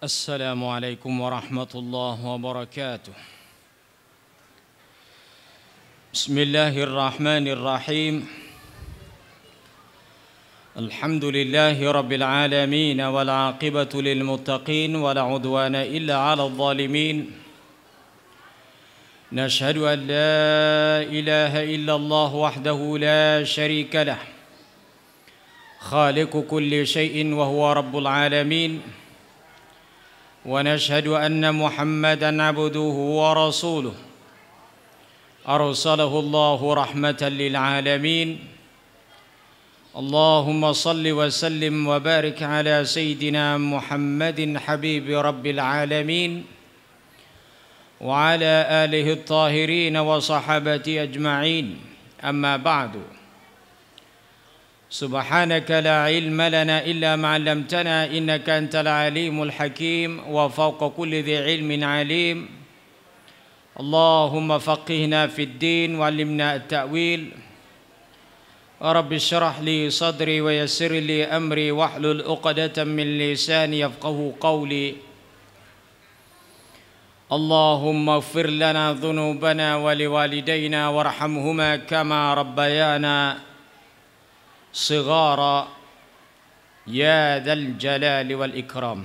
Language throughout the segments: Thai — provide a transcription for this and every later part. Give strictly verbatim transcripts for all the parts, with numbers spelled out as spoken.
السلام عليكم ورحمة الله وبركاته بسم الله الرحمن الرحيم الحمد لله رب العالمين والعاقبة للمتقين ولا عدوان إلا على الظالمين نشهد أن لا إله إلا الله وحده لا شريك له خالق كل شيء وهو رب العالمين ونشهد أن محمدًا عبده ورسوله أرسله الله رحمة للعالمين اللهم صل وسلم وبارك على سيدنا محمد حبيب رب العالمين وعلى آله الطاهرين وصحابته أجمعين أما بعد سبحانك لا علم لنا إلا ما علمتنا إنك أنت العليم الحكيم وفوق كل ذي علم عليم اللهم فقهنا في الدين وعلمنا التأويل رب اشرح لي صدري ويسر لي أمري واحلل عقدة من لساني يفقه قولي اللهم اغفر لنا ذنوبنا ولوالدينا وارحمهما كما ربيانا صغارا يا ذا الجلال والإكرام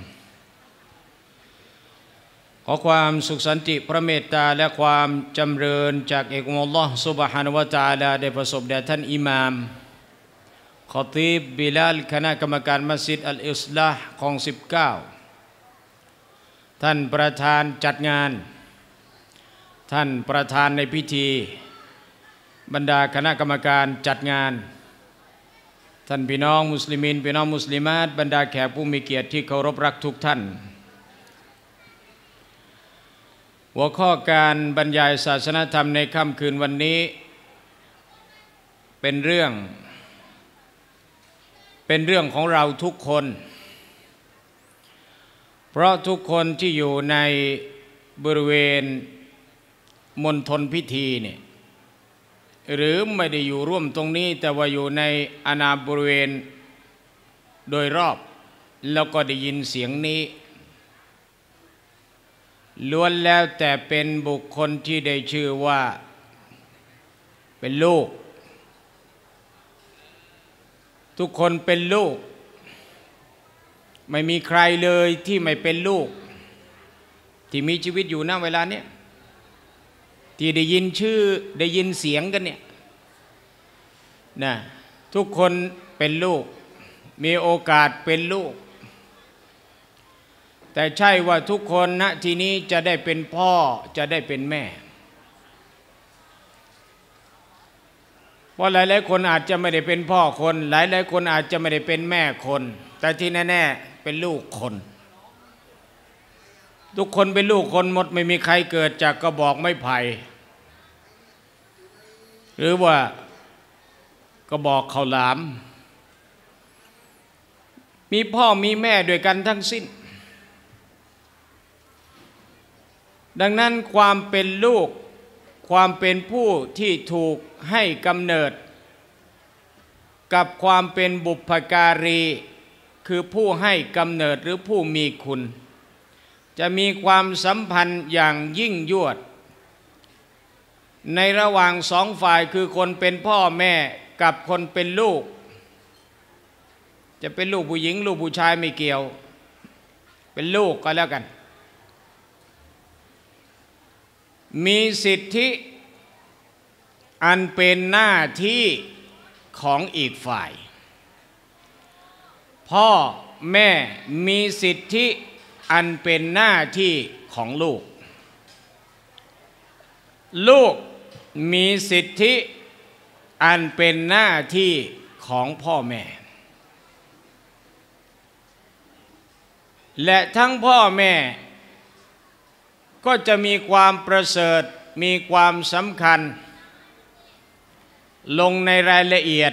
ขอความสุขสันติพระเมตตาและความจำเริญจากเอกองค์อัลลอฮฺซุบฮานะฮูวะตะอาลาได้ประสบแด่ท่านอิหม่ามคอตีบบิลาลคณะกรรมการมัสยิดอัลอิสลาห์คลองสิบเก้าท่านประธานจัดงานท่านประธานในพิธีบรรดาคณะกรรมการจัดงานท่านพี่น้องมุสลิมินพี่น้องมุสลิมาตบรรดาแขกผู้มีเกียรติที่เคารพรักทุกท่านหัวข้อการบรรยายศาสนธรรมในค่ำคืนวันนี้เป็นเรื่องเป็นเรื่องของเราทุกคนเพราะทุกคนที่อยู่ในบริเวณมณฑลพิธีเนี่ยหรือไม่ได้อยู่ร่วมตรงนี้แต่ว่าอยู่ในอาณาบริเวณโดยรอบแล้วก็ได้ยินเสียงนี้ล้วนแล้วแต่เป็นบุคคลที่ได้ชื่อว่าเป็นลูกทุกคนเป็นลูกไม่มีใครเลยที่ไม่เป็นลูกที่มีชีวิตอยู่ณเวลานี้ที่ได้ยินชื่อได้ยินเสียงกันเนี่ยนะทุกคนเป็นลูกมีโอกาสเป็นลูกแต่ใช่ว่าทุกคนณที่นี้จะได้เป็นพ่อจะได้เป็นแม่เพราะหลายๆคนอาจจะไม่ได้เป็นพ่อคนหลายๆคนอาจจะไม่ได้เป็นแม่คนแต่ที่แน่ๆเป็นลูกคนทุกคนเป็นลูกคนหมดไม่มีใครเกิดจากกระบอกไม้ไผ่หรือว่ากระบอกข้าวหลามมีพ่อมีแม่ด้วยกันทั้งสิ้นดังนั้นความเป็นลูกความเป็นผู้ที่ถูกให้กำเนิดกับความเป็นบุพการีคือผู้ให้กำเนิดหรือผู้มีคุณจะมีความสัมพันธ์อย่างยิ่งยวดในระหว่างสองฝ่ายคือคนเป็นพ่อแม่กับคนเป็นลูกจะเป็นลูกผู้หญิงลูกผู้ชายไม่เกี่ยวเป็นลูกก็แล้วกันมีสิทธิอันเป็นหน้าที่ของอีกฝ่ายพ่อแม่มีสิทธิอันเป็นหน้าที่ของลูกลูกมีสิทธิอันเป็นหน้าที่ของพ่อแม่และทั้งพ่อแม่ก็จะมีความประเสริฐมีความสำคัญลงในรายละเอียด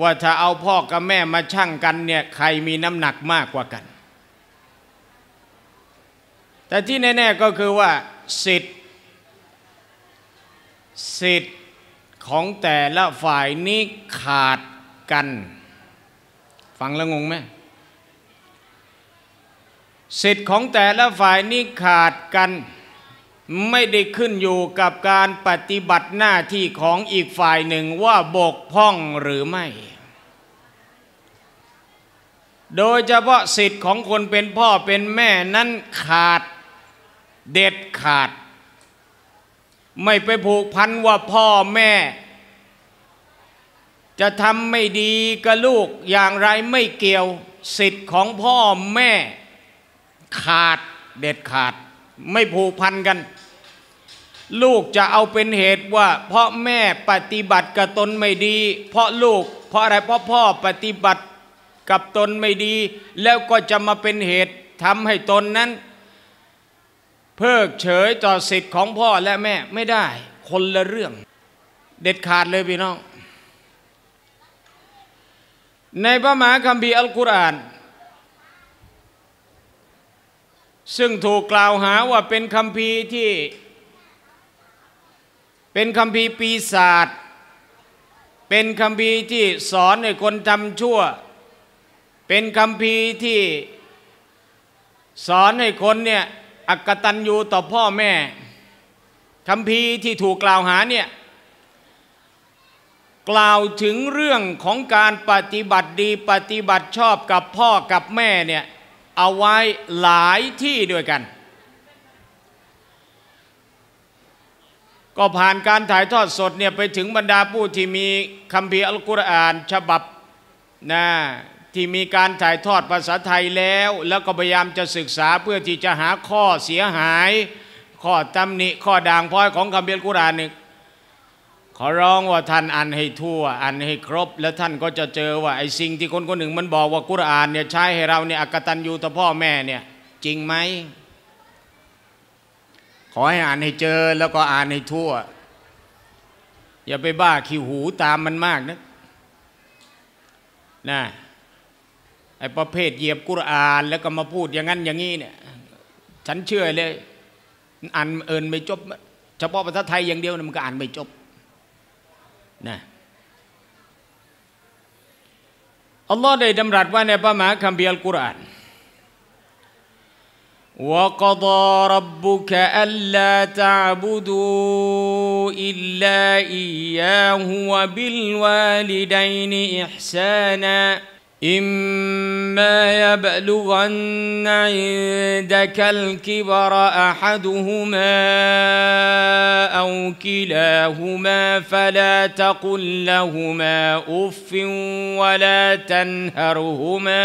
ว่าถ้าเอาพ่อกับแม่มาชั่งกันเนี่ยใครมีน้ำหนักมากกว่ากันแต่ที่แน่ๆก็คือว่าสิทธิ์สิทธิ์ของแต่ละฝ่ายนี้ขาดกันฟังแล้วงงไหม สิทธิ์ของแต่ละฝ่ายนี้ขาดกันไม่ได้ขึ้นอยู่กับการปฏิบัติหน้าที่ของอีกฝ่ายหนึ่งว่าบกพร่องหรือไม่โดยเฉพาะสิทธิ์ของคนเป็นพ่อเป็นแม่นั้นขาดเด็ดขาดไม่ไปผูกพันว่าพ่อแม่จะทำไม่ดีกับลูกอย่างไรไม่เกี่ยวสิทธิ์ของพ่อแม่ขาดเด็ดขาดไม่ผูกพันกันลูกจะเอาเป็นเหตุว่าเพราะแม่ปฏิบัติกับตนไม่ดีเพราะลูกเพราะอะไรเพราะพ่อปฏิบัติกับตนไม่ดีแล้วก็จะมาเป็นเหตุทำให้ตนนั้นเพิกเฉยต่อสิทธิ์ของพ่อและแม่ไม่ได้คนละเรื่องเด็ดขาดเลยพี่น้องในพระมหาคัมภีร์อัลกุรอานซึ่งถูกกล่าวหาว่าเป็นคัมภีร์ที่เป็นคัมภีร์ปีศาจเป็นคัมภีร์ที่สอนให้คนทำชั่วเป็นคัมภีร์ที่สอนให้คนเนี่ยอกตัญญูต่อพ่อแม่คัมภีร์ที่ถูกกล่าวหาเนี่ยกล่าวถึงเรื่องของการปฏิบัติดีปฏิบัติชอบกับพ่อกับแม่เนี่ยเอาไว้หลายที่ด้วยกันก็ผ่านการถ่ายทอดสดเนี่ยไปถึงบรรดาผู้ที่มีคัมภีร์อัลกุรอานฉบับนะที่มีการถ่ายทอดภาษาไทยแล้วแล้วก็พยายามจะศึกษาเพื่อที่จะหาข้อเสียหายข้อตำหนิข้อด่างพร้อยของคัมภีร์อัลกุรอานขอร้องว่าท่านอ่านให้ทั่วอ่านให้ครบแล้วท่านก็จะเจอว่าไอ้สิ่งที่คนคนหนึ่งมันบอกว่ากุรอานเนี่ยใช้ให้เราเนี่ยอกตัญญูต่อพ่อแม่เนี่ยจริงไหมขอให้อ่านให้เจอแล้วก็อ่านให้ทั่วอย่าไปบ้าขี้หูตามมันมากนะนะไอ้ประเภทเหยียบกุรอานแล้วก็มาพูดอย่างนั้นอย่างนี้เนี่ยฉันเชื่อเลยอ่านเอินไม่จบเฉพาะภาษาไทยอย่างเดียวมันก็อ่านไม่จบนะอัลลอฮ์ได้ดำรัสว่าในพระมหาคัมภีร์อัลกุรอานว่ากัฎอรับบุกะอัลลาตะอ์บุดูอิลลาอิยาฮูวะบิลวาลิดัยนอิห์ซานะอิมมายะบะลุกัณนะอินดะกัลกิบระอะฮัดุฮุมาเอากิลาฮุมาฟะลาตะกุลละฮุมาอุฟวะลาตันฮะรุฮุมา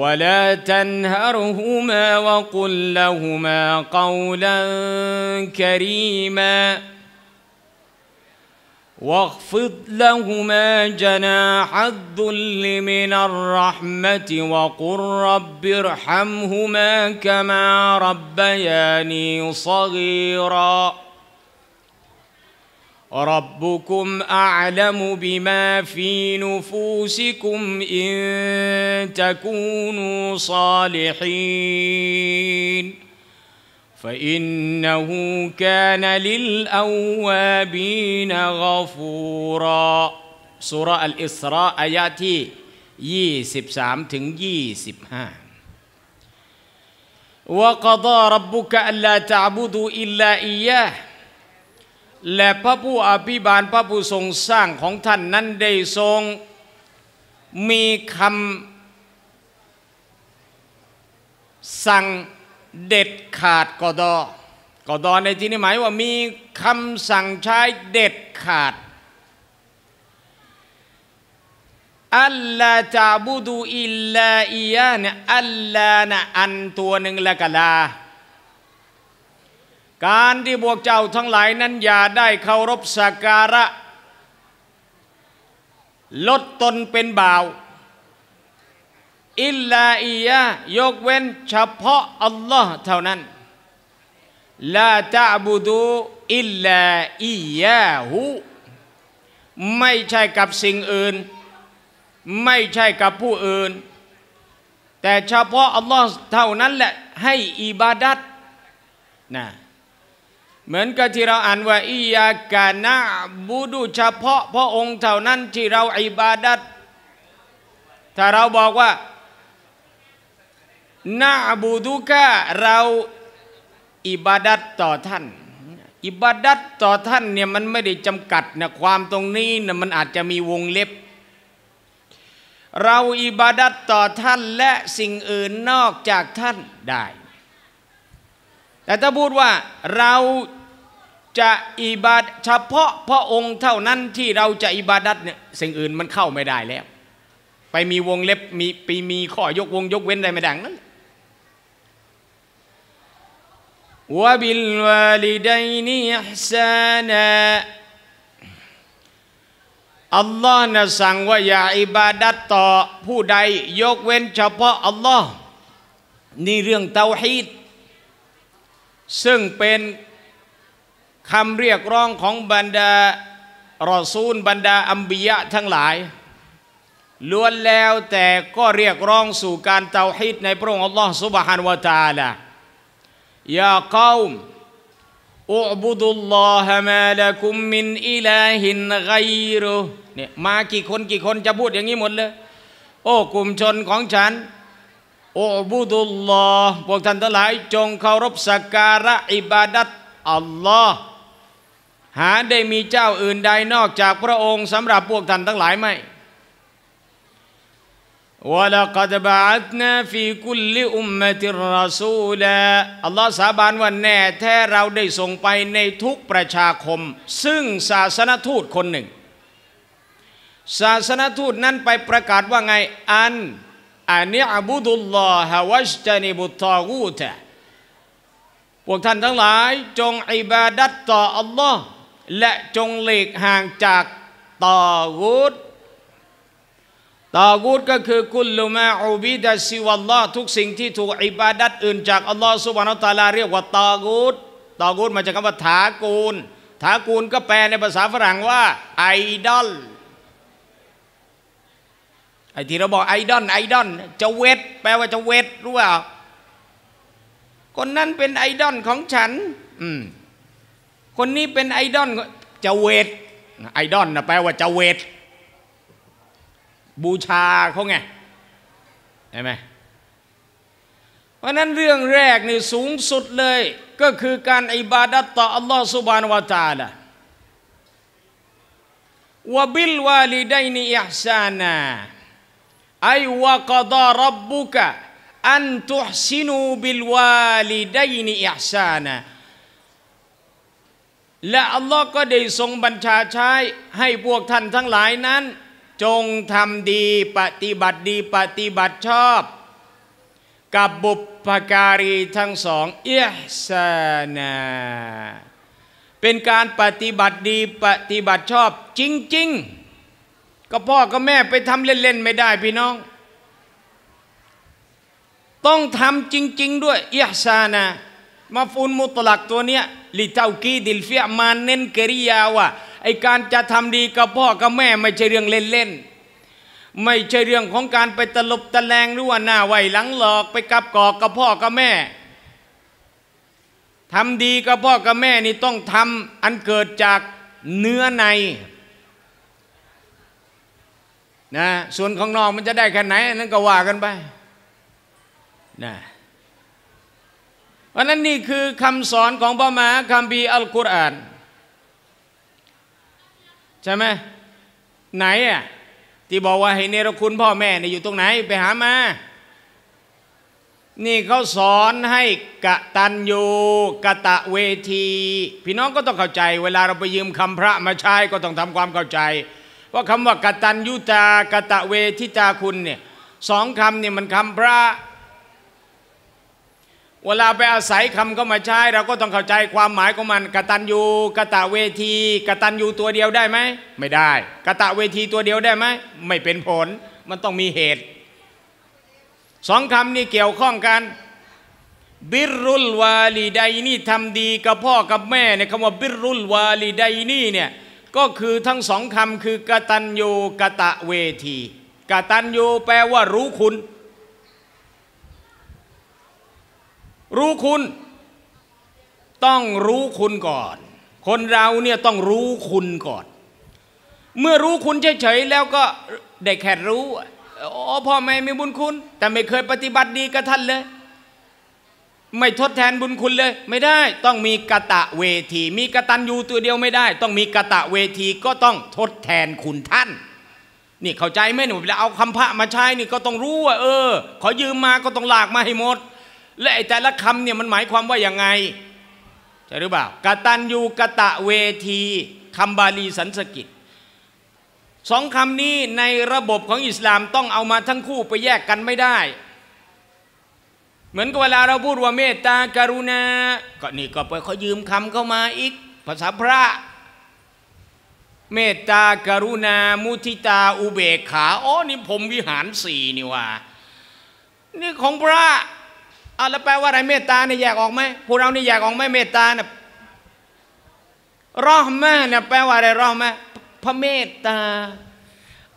วะลาตันฮะรุฮุมาวะกุลละฮุมากัวลันกะรีมาواخفض لهما جناح الذل من الرحمة وقل رب ارحمهما كما ربياني صغيرا ربكم أعلم بما في نفوسكم إن تكونوا صالحين فإنه كان للأوابين غفورا ซูเราะห์อัลอิสรออายะห์ที่ยี่สิบสามถึงยี่สิบห้า وقضى ربك ألا تعبدوا إلا إياه และพระผู้อภิบาลพระผู้ทรงสร้างของท่านนั้นได้ทรงมีคำสั่งเด็ดขาดกอดอกอดอในที่นี้หมายว่ามีคำสั่งใช้เด็ดขาดอัลลาตะอ์บุดูอิลลาอิยานะอัลลานะอันตัวหนึ่งละกะลาการที่พวกเจ้าทั้งหลายนั้นอย่าได้เคารพสักการะลดตนเป็นบ่าวอิลลาอิยะยกเว้นเฉพาะอัลลอฮ์เท่านั้นลาตะอ์บุดูอิลลาอิยะฮูไม่ใช่กับสิ่งอื่นไม่ใช่กับผู้อื่นแต่เฉพาะอัลลอฮ์เท่านั้นแหละให้อิบาดัตนะเหมือนกับที่เราอ่านว่าอิยะกะนะบุดูเฉพาะพระองค์เท่านั้นที่เราอิบาดัตถ้าเราบอกว่า นะบูดุกะเราอิบาดัตต่อท่านอิบาดัตต่อท่านเนี่ยมันไม่ได้จำกัดนะความตรงนี้นะมันอาจจะมีวงเล็บเราอิบาดัตต่อท่านและสิ่งอื่นนอกจากท่านได้แต่ถ้าพูดว่าเราจะอิบาดเฉพาะพระองค์เท่านั้นที่เราจะอิบาดัตเนี่ยสิ่งอื่นมันเข้าไม่ได้แล้วไปมีวงเล็บมีปีมีข้อยกวงยกเว้นได้ไม่ดังนั้นวะบิลวาลิดัยนิอิห์ซานะอัลลอฮ์นะสั่งว่าอย่าอิบาดัตต่อผู้ใดยกเว้นเฉพาะอัลลอฮ์นี่เรื่องเตาฮีดซึ่งเป็นคำเรียกร้องของบรรดารอซูลบรรดาอัมบิยะทั้งหลายล้วนแล้วแต่ก็เรียกร้องสู่การเตาฮีดในพระองค์อัลลอฮ์ซุบฮานะฮูวะตะอาลายาเกาม์อุบุดุลลอฮะมาละกุมมินอิลาฮินกัยรุเนี่ยมากี่คนกี่คนจะพูดอย่างนี้หมดเลยโอ้กลุ่มชนของฉันอุบุดุลลอฮ์พวกท่านทั้งหลายจงเคารพสักการะอิบาดัตอัลลอฮ์หาได้มีเจ้าอื่นใดนอกจากพระองค์สำหรับพวกท่านทั้งหลายไหมวะลักดบะอัตนาฟีคุลอุมมะติรรอซูลาอัลลอฮฺสาบานว่าแน่แท้เราได้ส่งไปในทุกประชาคมซึ่งศาสนทูตคนหนึ่งศาสนทูตนั้นไปประกาศว่าไงอันอันนิอบุดุลลอฮะวัจตะนิบุตตอกูตะพวกท่านทั้งหลายจงอิบาดัตต่ออัลลอฮ์และจงหลีกห่างจากตอกูตตากูตก็คือกุลลุมาอูบิดะซิวัลลอฮ์ทุกสิ่งที่ถูกอิบาดัตอื่นจากอัลลอฮ์ซุบฮานะฮูวะตะอาลาเรียกว่าตากูตตากูตมาจากคำว่าถากูลถากูลก็แปลในภาษาฝรั่งว่าไอดอลไอที่เราบอกไอดอลไอดอลจะเวทแปลว่าจะเวทรู้เปล่าคนนั้นเป็นไอดอลของฉันอืมคนนี้เป็นไอดอลจะเวทไอดอลนะแปลว่าจะเวทบูชาเขาไงใช่ไหมเพราะนั้นเรื่องแรกนี่สูงสุดเลยก็คือการอิบาดัตต่ออัลลอฮฺซุบฮานะฮูวะตะอาลาวะบิลวาลิดัยนิอิห์ซานะไอวะกะฎอร็อบบุกะอันตุห์ซินูบิลวาลิดัยนิอิห์ซานะและอัลลอฮ์ก็ได้ทรงบัญชาใช้ให้พวกท่านทั้งหลายนั้นจงทำดีปฏิบัติดีปฏิบัติชอบกับบุพการีทั้งสองอิห์ซานะเป็นการปฏิบัติดีปฏิบัติชอบจริงๆก็พ่อก็แม่ไปทำเล่นๆไม่ได้พี่น้องต้องทำจริงๆด้วยอิห์ซานะมาฟูลมุตลักตัวเนี้ยลิเตากีดิลฟิอ์มาเน้นกริยาว่าไอการจะทำดีกับพ่อกับแม่ไม่ใช่เรื่องเล่นๆไม่ใช่เรื่องของการไปตลบตะแลงหรือว่าหน้าไหวหลังหลอกไปกับกอกกับพ่อกับแม่ทำดีกับพ่อกับแม่นี่ต้องทำอันเกิดจากเนื้อในนะส่วนของนอกมันจะได้แค่ไหนนั่นก็ว่ากันไปนะเพราะนั้นนี่คือคำสอนของพระมหาคัมภีร์อัลกุรอานใช่ไหมไหนอ่ะที่บอกว่าให้เนรคุณพ่อแม่เนี่ยอยู่ตรงไหนไปหามานี่เขาสอนให้กตัญญูกตเวทีพี่น้องก็ต้องเข้าใจเวลาเราไปยืมคำพระมาใช้ก็ต้องทำความเข้าใจว่าคำว่ากตัญญูตากตเวทิตาคุณเนี่ยสองคำเนี่ยมันคำพระเวลาไปอาศัยคำเข้ามาใช้เราก็ต้องเข้าใจความหมายของมันกตัญญูกตเวทีกตัญญูตัวเดียวได้ไหมไม่ได้กตเวทีตัวเดียวได้ไหมไม่เป็นผลมันต้องมีเหตุสองคำนี้เกี่ยวข้องกันบิรุลวาลิดัยนี่ทำดีกับพ่อกับแม่เนี่ยคำว่าบิรุลวาลิดัยนี่เนี่ยก็คือทั้งสองคำคือกตัญญูกตเวทีกตัญญูแปลว่ารู้คุณรู้คุณต้องรู้คุณก่อนคนเราเนี่ยต้องรู้คุณก่อนเมื่อรู้คุณเฉยๆแล้วก็ได้แค่รู้ โอ้พ่อแม่มีบุญคุณแต่ไม่เคยปฏิบัติดีกับท่านเลยไม่ทดแทนบุญคุณเลยไม่ได้ต้องมีกตเวทีมีกตัญญูตัวเดียวไม่ได้ต้องมีกตเวทีก็ต้องทดแทนคุณท่านนี่เข้าใจไหมหนูเวลาเอาคำพระมาใช้นี่ก็ต้องรู้ว่าเออขอยืมมาก็ต้องลากมาให้หมดและไอ้แต่ละคำเนี่ยมันหมายความว่าอย่างไงใช่หรือเปล่ากตัญญูกตเวทีคำบาลีสันสกิตสองคำนี้ในระบบของอิสลามต้องเอามาทั้งคู่ไปแยกกันไม่ได้เหมือนกับเวลาเราพูดว่าเมตตากรุณาก็นี่ก็ไปขอยืมคำเข้ามาอีกภาษาพระเมตตากรุณามุทิตาอุเบกขาอ๋อนี่ผมวิหารสี่นี่ว่านี่ของพระอ่ะแล้วแปลว่าอะไรเมตตาเนี่ยแยกออกไหมพวกเราเนี่ยแยกออกไหมเมตตาเนี่ยเราะห์มะห์เนี่ยแปลว่าอะไรเราะห์มะห์พระเมตตา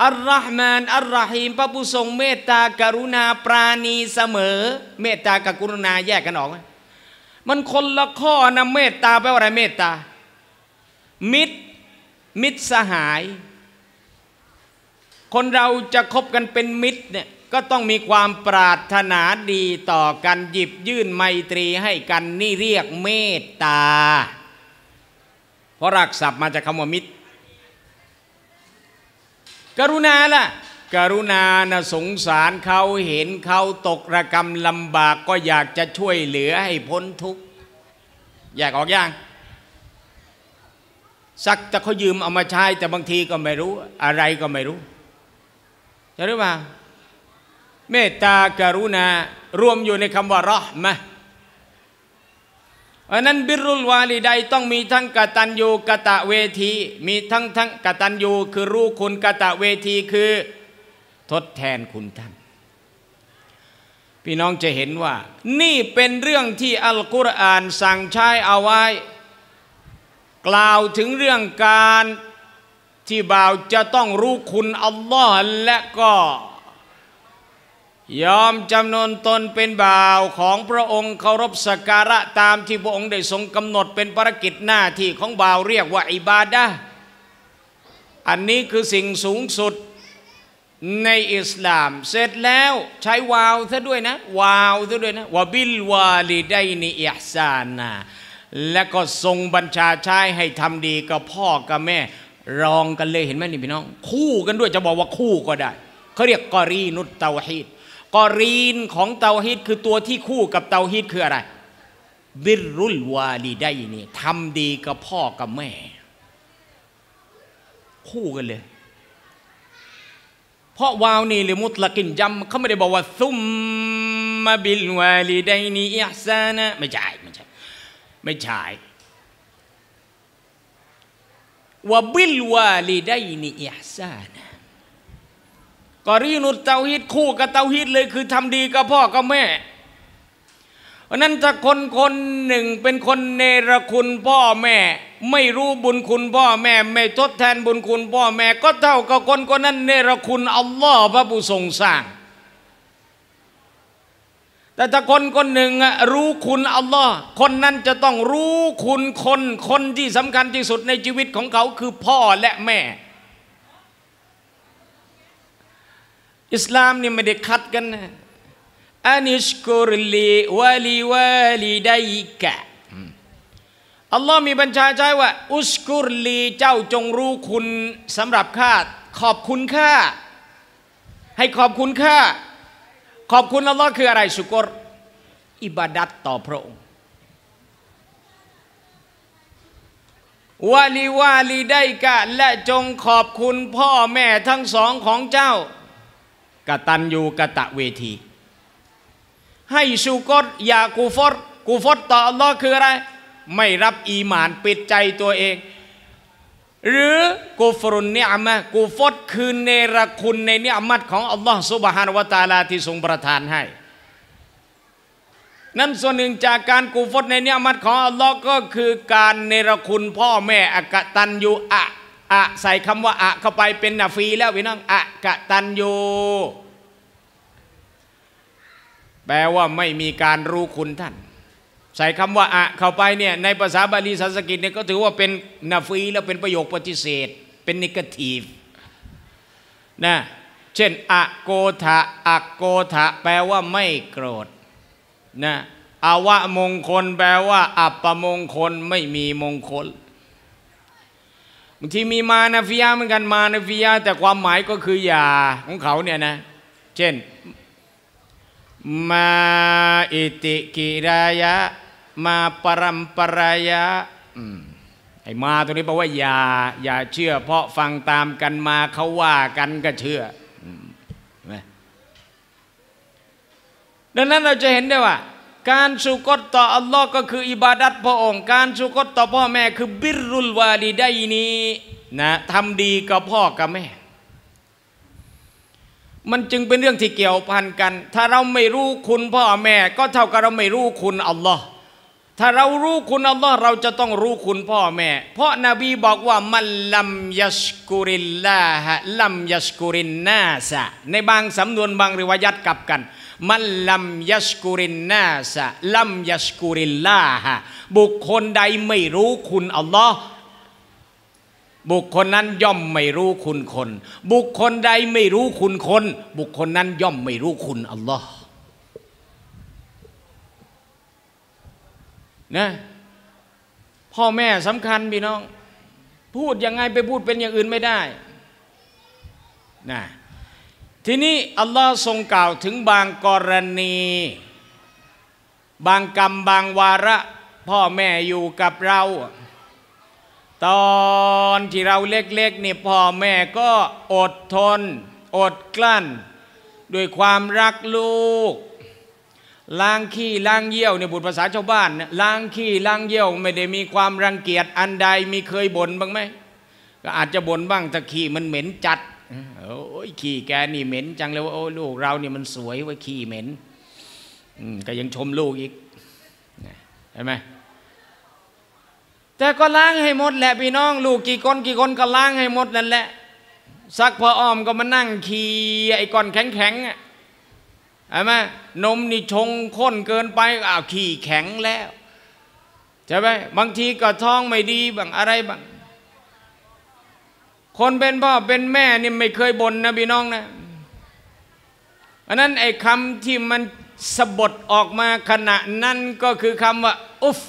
อัลลอฮ์มานอัลลอฮีมพระผู้ทรงเมตตากรุณาปราณีเสมอเมตตากับกรุณาแยกกันออกไหมมันคนละข้อนะเมตตาแปลว่าอะไรเมตตามิตรมิตรสหายคนเราจะคบกันเป็นมิตรเนี่ยก็ต้องมีความปรารถนาดีต่อกันหยิบยื่นไมตรีให้กันนี่เรียกเมตตาเพราะรากศัพท์มาจากคำว่ามิตรกรุณาล่ะกรุณานะสงสารเขาเห็นเขาตกระกำลำบากก็อยากจะช่วยเหลือให้พ้นทุกข์อยากออกอย่างสักแต่เขายืมเอามาใช้แต่บางทีก็ไม่รู้อะไรก็ไม่รู้จะรู้ป่ะเมตตากรุณารวมอยู่ในคำว่าเราะห์มะห์อันนั้นบิรุลวาลิดัยต้องมีทั้งกตัญญูกตเวทีมีทั้งทั้งกตัญญูคือรู้คุณกตเวทีคือทดแทนคุณท่านพี่น้องจะเห็นว่านี่เป็นเรื่องที่อัลกุรอานสั่งใช้เอาไว้กล่าวถึงเรื่องการที่บ่าวจะต้องรู้คุณอัลลอฮ์และก็ยอมจำนนตนเป็นบ่าวของพระองค์เคารพสักการะตามที่พระองค์ได้ทรงกำหนดเป็นภารกิจหน้าที่ของบ่าวเรียกว่าอิบาดะห์อันนี้คือสิ่งสูงสุดในอิสลามเสร็จแล้วใช้วาวซะด้วยนะวาวซะด้วยนะวะบิลวาลิดัยนิอิห์ซานะและก็ทรงบัญชาใช้ให้ทำดีกับพ่อกับแม่รองกันเลยเห็นไหมนี่พี่น้องคู่กันด้วยจะบอกว่าคู่ก็ได้เขาเรียกกอรีนุตเตาฮีดกอรีนของเตาฮีดคือตัวที่คู่กับเตาฮีดคืออะไรบิรุลวาลิดัยนี่ทำดีกับพ่อกับแม่คู่กันเลยเพราะวาวนี่หรือมุตละกินยำเขาไม่ได้บอกว่าซุมมาบิลวาลิดัยนี่อิห์ซานะไม่ใช่ไม่ใช่ไม่ใช่วะบิลวาลิดัยนิอิห์ซานะกอรีนุตเตาฮีดคู่กับเตาฮีดเลยคือทำดีกับพ่อกับแม่เพราะนั้นถ้าคนคนหนึ่งเป็นคนเนรคุณพ่อแม่ไม่รู้บุญคุณพ่อแม่ไม่ทดแทนบุญคุณพ่อแม่ก็เท่ากับคนคนนั้นเนรคุณอัลลอฮ์พระผู้ทรงสร้างแต่ถ้าคนคนหนึ่งรู้คุณอัลลอฮ์คนนั้นจะต้องรู้คุณคนคนที่สำคัญที่สุดในชีวิตของเขาคือพ่อและแม่อิสลามนี่ไม่ได้คัดกันนะอานิชกุรลีวาลีวาลีดัยกะอัลลอฮ์มีบัญชาใจว่าอุชกุรลีเจ้าจงรู้คุณสำหรับข้าขอบคุณข้าให้ขอบคุณข้าขอบคุณอัลลอฮ์คืออะไรสุกรอิบาดัตต่อพระองค์วาลีวาลีดัยกะและจงขอบคุณพ่อแม่ทั้งสองของเจ้ากตัญญูกตเวทีให้ชูกรอย่ากูฟอดกูฟอดต่ออัลลอฮ์คืออะไรไม่รับอีหม่านปิดใจตัวเองหรือกูฟรุนเนียมะกูฟอดคือเนรคุณในเนียมัตของอัลลอฮ์ซุบฮานะฮูวะตะอาลาที่ทรงประทานให้นั้นส่วนหนึ่งจากการกูฟอดในเนียมัตของอัลลอฮ์ก็คือการเนรคุณพ่อแม่อกตัญญูอะอะใส่คำว่าอะเข้าไปเป็นนาฟีแล้วพี่น้องอะกตัญญูแปลว่าไม่มีการรู้คุณท่านใส่คำว่าอะเข้าไปเนี่ยในภาษาบาลีสันสกฤตเนี่ยก็ถือว่าเป็นนาฟีแล้วเป็นประโยคปฏิเสธเป็นนิเกทีฟนะ เช่นอโกธะอโกธะแปลว่าไม่โกรธนะอวมงคลแปลว่าอัปมงคลไม่มีมงคลบางทีมีมานะฟิยะเหมือนกันมานะฟิยะแต่ความหมายก็คืออย่าของเขาเนี่ยนะเช่นมาอิติกิรายะมาปรัมปรายะไอ้มาตัวนี้แปลว่าอย่าอย่าเชื่อเพราะฟังตามกันมาเขาว่ากันก็เชื่อดังนั้นเราจะเห็นได้ว่าการสุกตต่ออัลลอฮ์ก็คืออิบาดัตพระองค์การสุกตต่อพ่อแม่คือบิรุลวาลิดัยนีนะทำดีกับพ่อกับแม่มันจึงเป็นเรื่องที่เกี่ยวพันกันถ้าเราไม่รู้คุณพ่อแม่ก็เท่ากับเราไม่รู้คุณอัลลอฮ์ถ้าเรารู้คุณอัลลอฮ์เราจะต้องรู้คุณพ่อแม่เพราะนบีบอกว่ามันลัมยัชกุริลลาฮะลัมยัชกุรินนาสะในบางสำนวนบางริวายัตกลับกันมันลัมยัชกุรินนาสะลัมยัชกุริลลาฮะบุคคลใดไม่รู้คุณอัลลอฮ์บุคคลนั้นย่อมไม่รู้คุณคนบุคคลใดไม่รู้คุณคนบุคคลนั้นย่อมไม่รู้คุณอัลลอฮ์นะพ่อแม่สำคัญพี่น้องพูดยังไงไปพูดเป็นอย่างอื่นไม่ได้นะทีนี้อัลลอฮ์ทรงกล่าวถึงบางกรณีบางกรรมบางวาระพ่อแม่อยู่กับเราตอนที่เราเล็กๆนี่พ่อแม่ก็อดทนอดกลั้นด้วยความรักลูกล้างขี้ล้างเยี่ยวเนี่ยบุตรภาษาชาวบ้านเนี่ยล้างขี้ล้างเยี่ยวไม่ได้มีความรังเกียจอันใดมีเคยบ่นบ้างไหมก็อาจจะบ่นบ้างแต่ขี้มันเหม็นจัดโอ้ยขี้แกนี่เหม็นจังเลยว่าโอ้ลูกเราเนี่ยมันสวยว่าขี้เหม็นก็ยังชมลูกอีกเห็นไหมแต่ก็ล้างให้หมดแหละพี่น้องลูกกี่คนกี่คนก็ล้างให้หมดนั่นแหละซักพออ้อมก็มานั่งขี้ไอ้ก้อนแข็งๆอ่ะเห็นไหมนมนี่ชงข้นเกินไปอ้าวขี้แข็งแล้วใช่ไหมบางทีก็ท้องไม่ดีบางอะไรบางคนเป็นพ่อเป็นแม่นี่ไม่เคยบ่นนะพี่น้องนะอันนั้นไอ้คำที่มันสะบัดออกมาขณะนั้นก็คือคำว่าอุฟ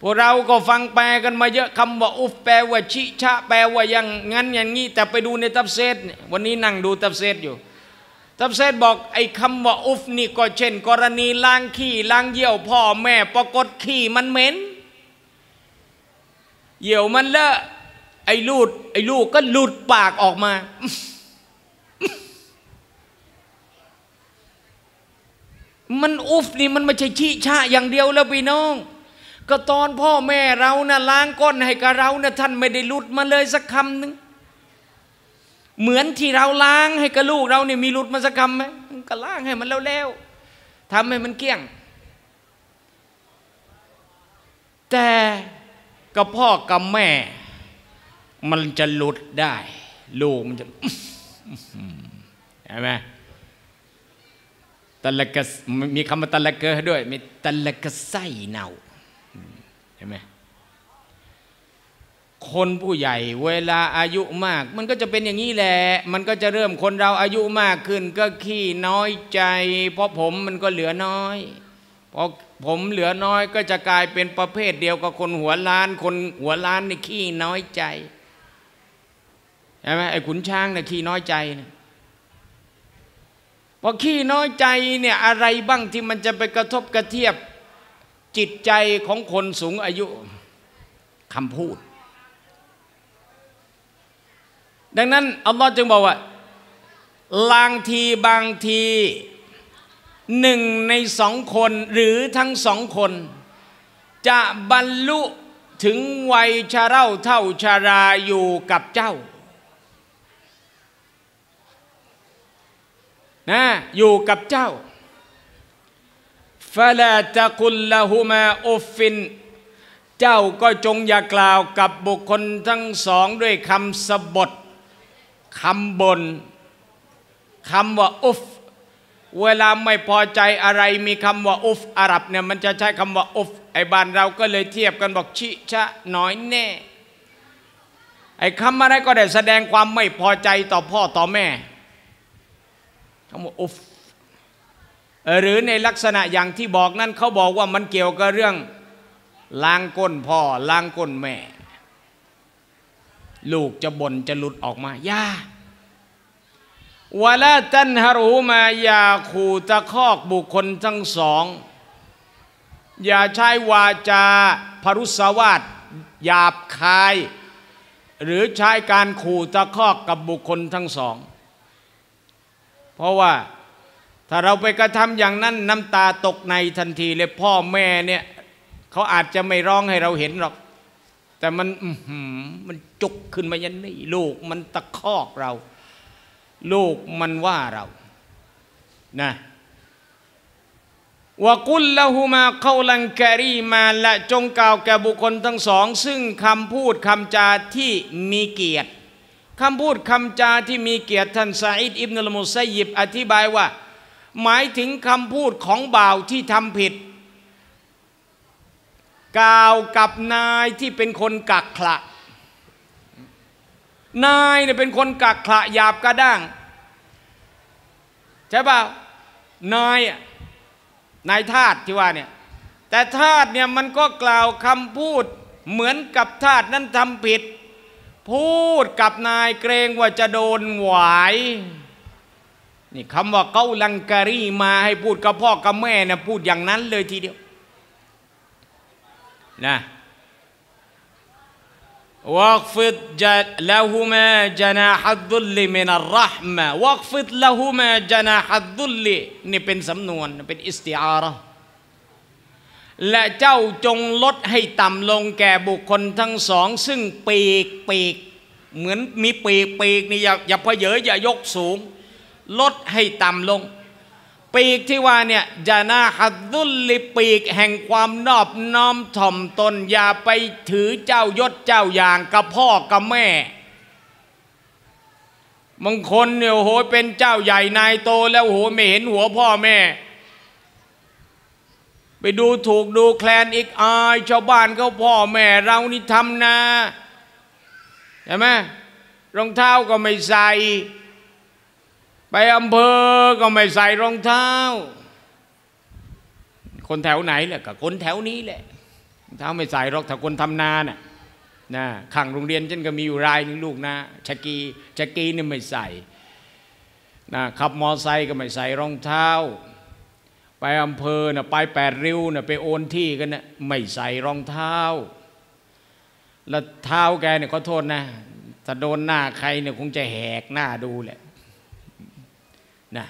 พวกเราก็ฟังแปลกันมาเยอะคำว่าอุฟแปลว่าชิชะแปลว่าอย่างงั้นอย่างนี้แต่ไปดูในตัฟเซตวันนี้นั่งดูตัฟเซตอยู่ตัฟเซตบอกไอ้คำว่าอุฟนี่ก็เช่นกรณีล้างขี้ล้างเยี่ยวพ่อแม่ปรากฏขี้มันเหม็นเยี่ยวมันเลอะไอ้ลูกไอ้ลูกก็หลุดปากออกมามันอุฟนี่มันไม่ใช่ชิชะอย่างเดียวแล้วพี่น้องก็ตอนพ่อแม่เรานะล้างก้นให้กับเรานะท่านไม่ได้หลุดมาเลยสักคำหนึ่งเหมือนที่เราล้างให้กับลูกเราเนี่ยมีหลุดมาสักคำไหมก็ล้างให้มันแล้วๆทำให้มันเกลี้ยงแต่กับพ่อกับแม่มันจะหลุดได้ลูกมันจะเห็นไหมตะละกะมีคำว่าตะละเกอด้วยมีตะละกะไส้เน่าเห็นไหมคนผู้ใหญ่เวลาอายุมากมันก็จะเป็นอย่างนี้แหละมันก็จะเริ่มคนเราอายุมากขึ้นก็ขี้น้อยใจเพราะผมมันก็เหลือน้อยพอผมเหลือน้อยก็จะกลายเป็นประเภทเดียวกับคนหัวล้านคนหัวล้านนี่ขี้น้อยใจเห็นไหมไอ้ขุนช้างเนี่ยขี้น้อยใจเนี่ยพอขี้น้อยใจเนี่ยอะไรบ้างที่มันจะไปกระทบกระเทียบจิตใจของคนสูงอายุคำพูดดังนั้นอัลลอฮ์จึงบอกว่าลางทีบางทีหนึ่งในสองคนหรือทั้งสองคนจะบรรลุถึงวัยชราเท่าชราอยู่กับเจ้านะอยู่กับเจ้าฟะลาตะกุลละหุมาอุฟฟินเจ้าก็จงอย่ากล่าวกับบุคคลทั้งสองด้วยคำสบทคำบ่นคำว่าอุฟเวลาไม่พอใจอะไรมีคำว่าอุฟอาหรับเนี่ยมันจะใช้คำว่าอุฟไอ้บ้านเราก็เลยเทียบกันบอกชิชะน้อยแน่ ไอ้คำอะไรก็ได้แสดงความไม่พอใจต่อพ่อต่อแม่เขาบอกอุ๊ฟหรือในลักษณะอย่างที่บอกนั่นเขาบอกว่ามันเกี่ยวกับเรื่องล้างก้นพ่อล้างก้นแม่ลูกจะบ่นจะหลุดออกมาย่าวะลาตันฮารูมายาขู่ตะคอกบุคคลทั้งสองอย่าใช้วาจาพรุษวาทหยาบคายหรือใช้การขู่ตะคอกกับบุคคลทั้งสองเพราะว่าถ้าเราไปกระทำอย่างนั้นน้ำตาตกในทันทีเลยพ่อแม่เนี่ยเขาอาจจะไม่ร้องให้เราเห็นหรอกแต่มันมันจุกขึ้นมายันนี่ลูกมันตะคอกเราลูกมันว่าเรานะวะกุลละหุมาเกาลังกะรีมาและจงกล่าวแก่บุคคลทั้งสองซึ่งคำพูดคำจาที่มีเกียรติคำพูดคำจาที่มีเกียรติท่านซะอีดอิบนุลมุซัยยิบอธิบายว่าหมายถึงคำพูดของบ่าวที่ทำผิดกล่าวกับนายที่เป็นคนกักขะนายเนี่ยเป็นคนกักขะหยาบกระด้างใช่ป่าวนายนายทาสที่ว่าเนี่ยแต่ทาสเนี่ยมันก็กล่าวคำพูดเหมือนกับทาสนั้นทำผิดพูดกับนายเกรงว่าจะโดนหวายนี่คำว่าเกาลังกะรีมาให้พูดกับพ่อกับแม่เนี่ยพูดอย่างนั้นเลยทีเดียวนะวักฟิดจะละหูมาจะนาฮัดดุลลีมินัลราะห์มะวักฟิดละหูมาจะนาฮัดดุลลีนี่เป็นสำนวนเป็นอิสติอาระและเจ้าจงลดให้ต่ำลงแก่บุคคลทั้งสองซึ่งปีกปีกเหมือนมีปีกปีกนี่อย่าอย่าเผยเยอะอย่ายกสูงลดให้ต่ำลงปีกที่ว่าเนี่ยจะนาฮัดดุลลีปีกแห่งความนอบน้อมถ่อมตนอย่าไปถือเจ้ายศเจ้าอย่างกับพ่อกับแม่บางคนเนี่ยโหยเป็นเจ้าใหญ่นายโตแล้วโหยไม่เห็นหัวพ่อแม่ไปดูถูกดูแคลนอีกอายชาวบ้านเขาพ่อแม่เรานี่ทำนาใช่ไหมรองเท้าก็ไม่ใส่ไปอำเภอก็ไม่ใส่รองเท้าคนแถวไหนแหละก็คนแถวนี้แหละรองเท้าไม่ใส่หรอกถ้าคนทำนาน่ะนะข้างโรงเรียนฉันก็มีอยู่รายนึงลูกนะชะกีชะกีนี่ไม่ใส่นะขับมอไซค์ก็ไม่ใส่รองเท้าไปอำเภอน่ะไปแปดริ้วน่ะไปโอนที่กันน่ะไม่ใส่รองเท้าแล้วเท้าแกเนี่ยขอโทษนะถ้าโดนหน้าใครเนี่ยคงจะแหกหน้าดูแหละนะ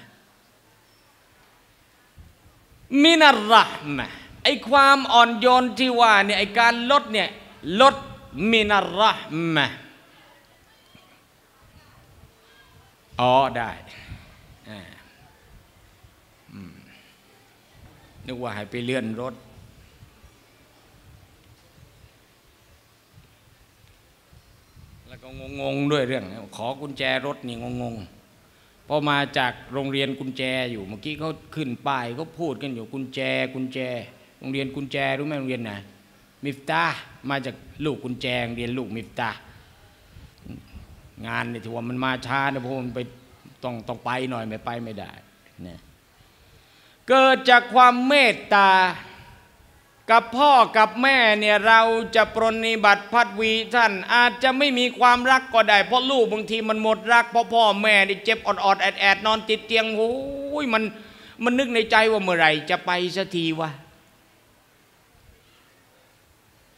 มินัลเราะห์มะห์ไอ้ความอ่อนโยนที่ว่าเนี่ยไอ้การลดเนี่ยลดมินัลเราะห์มะห์อ๋อได้นึกว่าให้ไปเลื่อนรถแล้วก็งงๆด้วยเรื่องขอกุญแจรถนี่งงๆพอมาจากโรงเรียนกุญแจอยู่เมื่อกี้เขาขึ้นป้ายเขาพูดกันอยู่กุญแจกุญแจโรงเรียนกุญแจรู้ไหมโรงเรียนไหนมิฟตามาจากลูกกุญแจโรงเรียนลูกมิฟตางานเนี่ยถือว่ามันมาช้านะเพราะมันไปต้องต้องไปหน่อยไม่ไปไม่ได้เนี่ยเกิดจากความเมตตากับพ่อกับแม่เนี่ยเราจะปรนนิบัติพัดวีท่านอาจจะไม่มีความรักก็ได้เพราะลูกบางทีมันหมดรักเพราะพ่อแม่เนี่ยเจ็บอดอดแอดแอดนอนติดเตียงโอ้ยมันมันนึกในใจว่าเมื่อไหร่จะไปสักทีวะ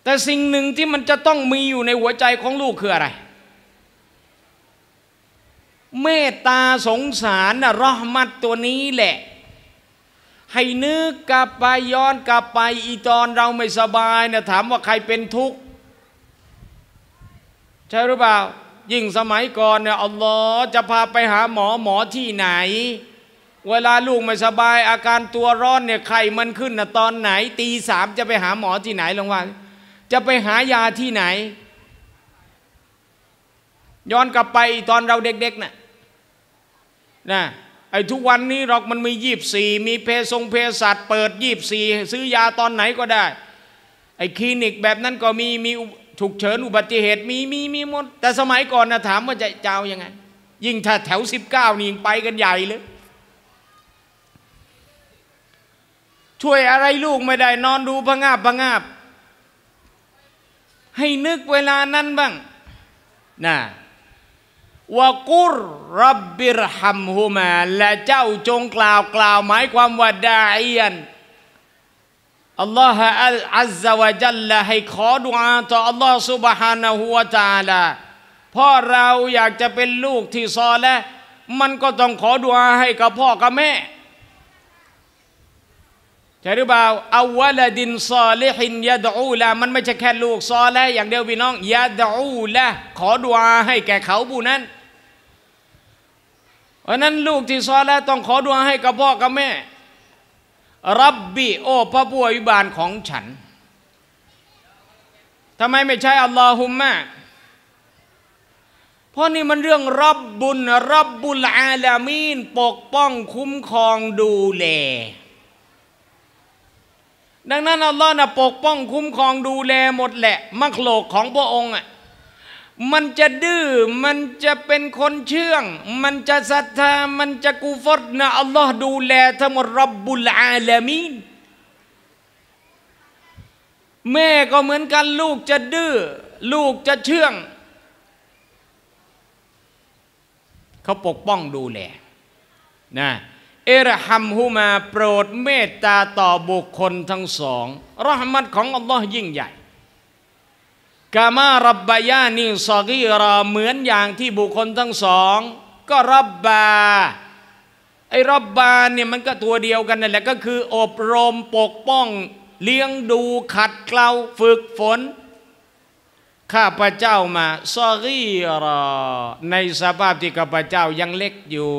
แต่สิ่งหนึ่งที่มันจะต้องมีอยู่ในหัวใจของลูกคืออะไรเมตตาสงสารนะเราะห์มัตตัวนี้แหละให้นึกกลับไปย้อนกลับไปอีตอนเราไม่สบายเนี่ยถามว่าใครเป็นทุกข์ใช่หรือเปล่ายิ่งสมัยก่อนเนี่ยอัลลอฮ์จะพาไปหาหมอหมอที่ไหนเวลาลูกไม่สบายอาการตัวร้อนเนี่ยไข้มันขึ้นนะตอนไหนตีสามจะไปหาหมอที่ไหนลองว่าจะไปหายาที่ไหนย้อนกลับไปตอนเราเด็กๆน่ะนะไอ้ทุกวันนี้เรามันมียีบสี่มีเพศทรงเพศสัตว์เปิดยีบสี่ซื้อยาตอนไหนก็ได้ไอ้คลินิกแบบนั้นก็มีมี ฉุกเฉินอุบัติเหตุมีมีมีหมดแต่สมัยก่อนนะถามว่าจะเจ้ายังไงยิ่งถ้าแถวสิบเก้านี่ไปกันใหญ่เลยช่วยอะไรลูกไม่ได้นอนดูพะงาบพะงาบให้นึกเวลานั้นบ้างนะวะกุรรับบิรฮัมฮุมาและเจ้าจงกล่าวกล่าวหมายความว่าดาอียันอัลลอฮฺอัลลอฮฺวะจัลละให้ขอดุอาต่ออัลลอฮฺซุบฮานะฮูวะตะอาลาพ่อเราอยากจะเป็นลูกที่ซอเลห์มันก็ต้องขอดุอาให้กับพ่อกับแม่ใช่หรือเปล่าอาวะลาดินซอลิฮินยะดูละมันไม่ใช่แค่ลูกซอเลห์อย่างเดียวพี่น้องยะดูละขอดุอาให้แก่เขาผู้นั้นเพราะนั้นลูกที่ซอเลห์ต้องขอดุอาให้กับพ่อกับแม่รับบีโอพระผู้อภิบาลของฉันทำไมไม่ใช่อัลลอฮุมมะเพราะนี่มันเรื่องรับบุญรับบุลอาลามีนปกป้องคุ้มครองดูแลดังนั้นอัลลอฮ์นะปกป้องคุ้มครองดูแลหมดแหละมักโลกของพระองค์อ่ะมันจะดื้อมันจะเป็นคนเชื่องมันจะศรัทธามันจะกูฟอดนะอัลลอฮ์ดูแลทั้งหมดรับบุลอาลามีนแม่ก็เหมือนกันลูกจะดื้อลูกจะเชื่องเขาปกป้องดูแลนะเอราฮัมฮูมาโปรดเมตตาต่อบุคคลทั้งสองรหมัดของอัลลอฮ์ยิ่งใหญ่กามารับบายานีซอกีรอเหมือนอย่างที่บุคคลทั้งสองก็รับบาไอ้รับบาเนี่ยมันก็ตัวเดียวกันนั่นแหละก็คืออบรมปกป้องเลี้ยงดูขัดเกลาฝึกฝนข้าพเจ้ามาซอกีรอในสภาพที่ข้าพเจ้ายังเล็กอยู่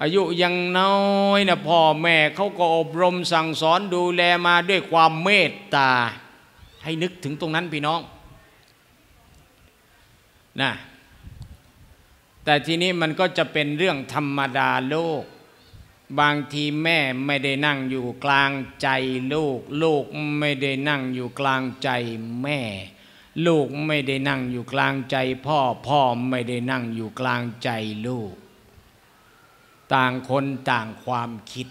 อายุยังน้อยนะพ่อแม่เขาก็อบรมสั่งสอนดูแลมาด้วยความเมตตาให้นึกถึงตรงนั้นพี่น้องนะแต่ทีนี้มันก็จะเป็นเรื่องธรรมดาโลกบางทีแม่ไม่ได้นั่งอยู่กลางใจลูกลูกไม่ได้นั่งอยู่กลางใจแม่ลูกไม่ได้นั่งอยู่กลางใจพ่อพ่อไม่ได้นั่งอยู่กลางใจลูกต่างคนต่างความคิด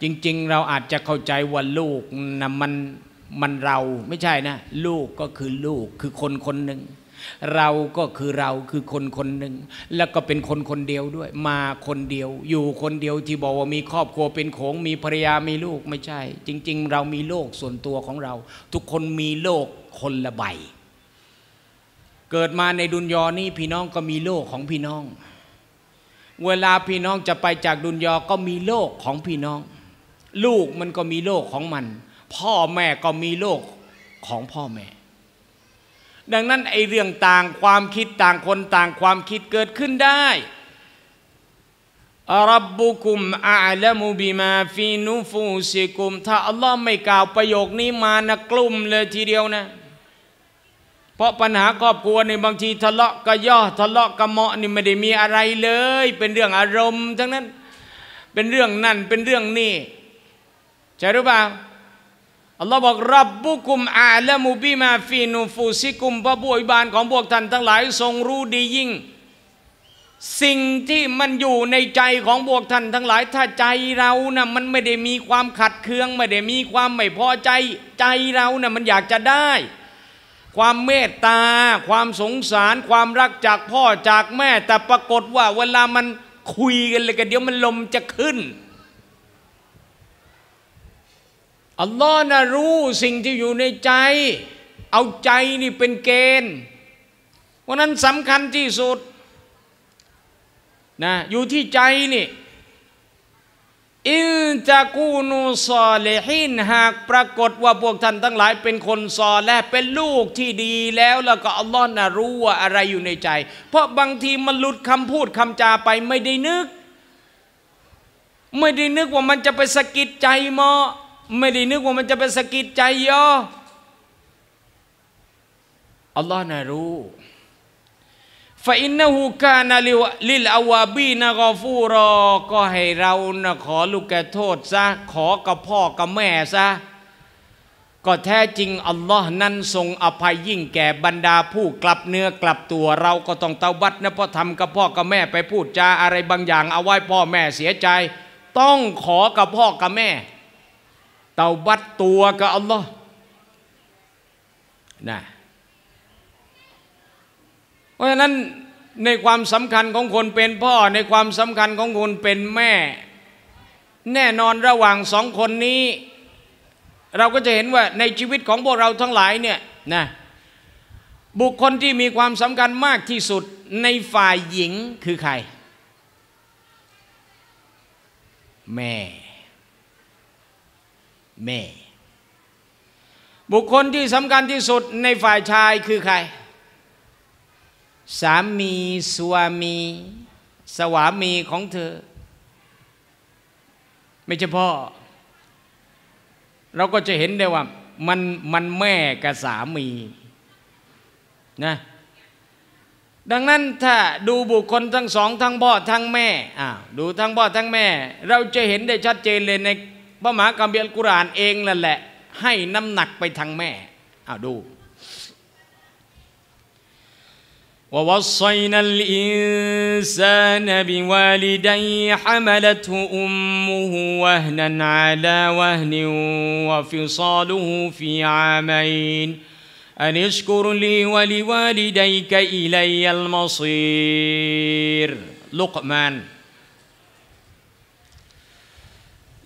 จริงๆเราอาจจะเข้าใจว่าลูกนะมันมันเราไม่ใช่นะลูกก็คือลูกคือคนคนหนึ่งเราก็คือเราคือคนคนหนึ่งแล้วก็เป็นคนคนเดียวด้วยมาคนเดียวอยู่คนเดียวที่บอกว่ามีครอบครัวเป็นโขงมีภรรยามีลูกไม่ใช่จริงๆเรามีโลกส่วนตัวของเราทุกคนมีโลกคนละใบเกิดมาในดุนยอนี้พี่น้องก็มีโลกของพี่น้องเวลาพี่น้องจะไปจากดุนยาก็มีโลกของพี่น้องลูกมันก็มีโลกของมันพ่อแม่ก็มีโลกของพ่อแม่ดังนั้นไอ้เรื่องต่างความคิดต่างคนต่างความคิดเกิดขึ้นได้รับบุคุมอาละมูบิมาฟีนูฟูซิกุมถ้าอัลลอฮ์ไม่กล่าวประโยคนี้มานะกลุ่มเลยทีเดียวนะเพราะปัญหาครอบครัวในบางทีทะเลาะกะย่อทะเลาะกะเมาะนี่ไม่ได้มีอะไรเลยเป็นเรื่องอารมณ์ทั้งนั้นเป็นเรื่องนั่นเป็นเรื่องนี่ใช่หรือเปล่าอัลลอฮ์บอกรับบุคุมอาละมูบิมาฟีนูฟูซิกุมพระผู้อภิบาลของพวกท่านทั้งหลายทรงรู้ดียิ่งสิ่งที่มันอยู่ในใจของพวกท่านทั้งหลายถ้าใจเรานะมันไม่ได้มีความขัดเคืองไม่ได้มีความไม่พอใจใจเรานะมันอยากจะได้ความเมตตาความสงสารความรักจากพ่อจากแม่แต่ปรากฏว่าเวลามันคุยกันเลยกันเดี๋ยวมันลมจะขึ้นอัลลอฮ์นะรู้สิ่งที่อยู่ในใจเอาใจนี่เป็นเกณฑ์วันนั้นสำคัญที่สุดนะอยู่ที่ใจนี่อินตะกูนูซอลิฮีนหากปรากฏว่าพวกท่านทั้งหลายเป็นคนซอและเป็นลูกที่ดีแล้วแล้วก็อัลลอฮ์น่ะรู้ว่าอะไรอยู่ในใจเพราะบางทีมันหลุดคำพูดคำจาไปไม่ได้นึกไม่ได้นึกว่ามันจะไปสะกิดใจมอไม่ได้นึกว่ามันจะไปสะกิดใจยออัลลอฮ์น่ะรู้ฟะอินนะฮูกานะลิลอาวาบีนะกอฟูรอก็ให้เรานะขอลูกแกโทษซะขอกับพ่อกับแม่ซะ ก็แท้จริงอัลลอฮ์นั้นทรงอภัยยิ่งแก่บรรดาผู้กลับเนื้อกลับตัวเราก็ต้องเตาบัดนะเพราะทำกับพ่อกับแม่ไปพูดจาอะไรบางอย่างเอาไว้พ่อแม่เสียใจต้องขอกับพ่อกับแม่เตาบัดตัวกับอัลลอฮ์นะเพราะฉะนั้นในความสำคัญของคนเป็นพ่อในความสำคัญของคนเป็นแม่แน่นอนระหว่างสองคนนี้เราก็จะเห็นว่าในชีวิตของพวกเราทั้งหลายเนี่ยนะบุคคลที่มีความสำคัญมากที่สุดในฝ่ายหญิงคือใครแม่แม่บุคคลที่สำคัญที่สุดในฝ่ายชายคือใครสามีสวามีสวามีของเธอไม่ใช่พ่อเราก็จะเห็นได้ว่ามันมันแม่กับสามีนะดังนั้นถ้าดูบุคคลทั้งสองทั้งพ่อทั้งแม่อ่าดูทั้งพ่อทั้งแม่เราจะเห็นได้ชัดเจนเลยในพระมหาคัมภีร์อัลกุรอานเองนั่นแหละให้น้ำหนักไปทางแม่อ้าวดูوَوَصَّيْنَا الْإِنسَانَ بِوَالِدَيْهِ حَمَلَتْهُ أُمُّهُ وَهْنًا عَلَى وَهْنٍ وَفِصَالُهُ فِي عَامَيْنِ أَنِ اشْكُرْ لِي وَلِوَالِدَيْكَ إِلَيَّ الْمَصِيرُ لُقْمَانُ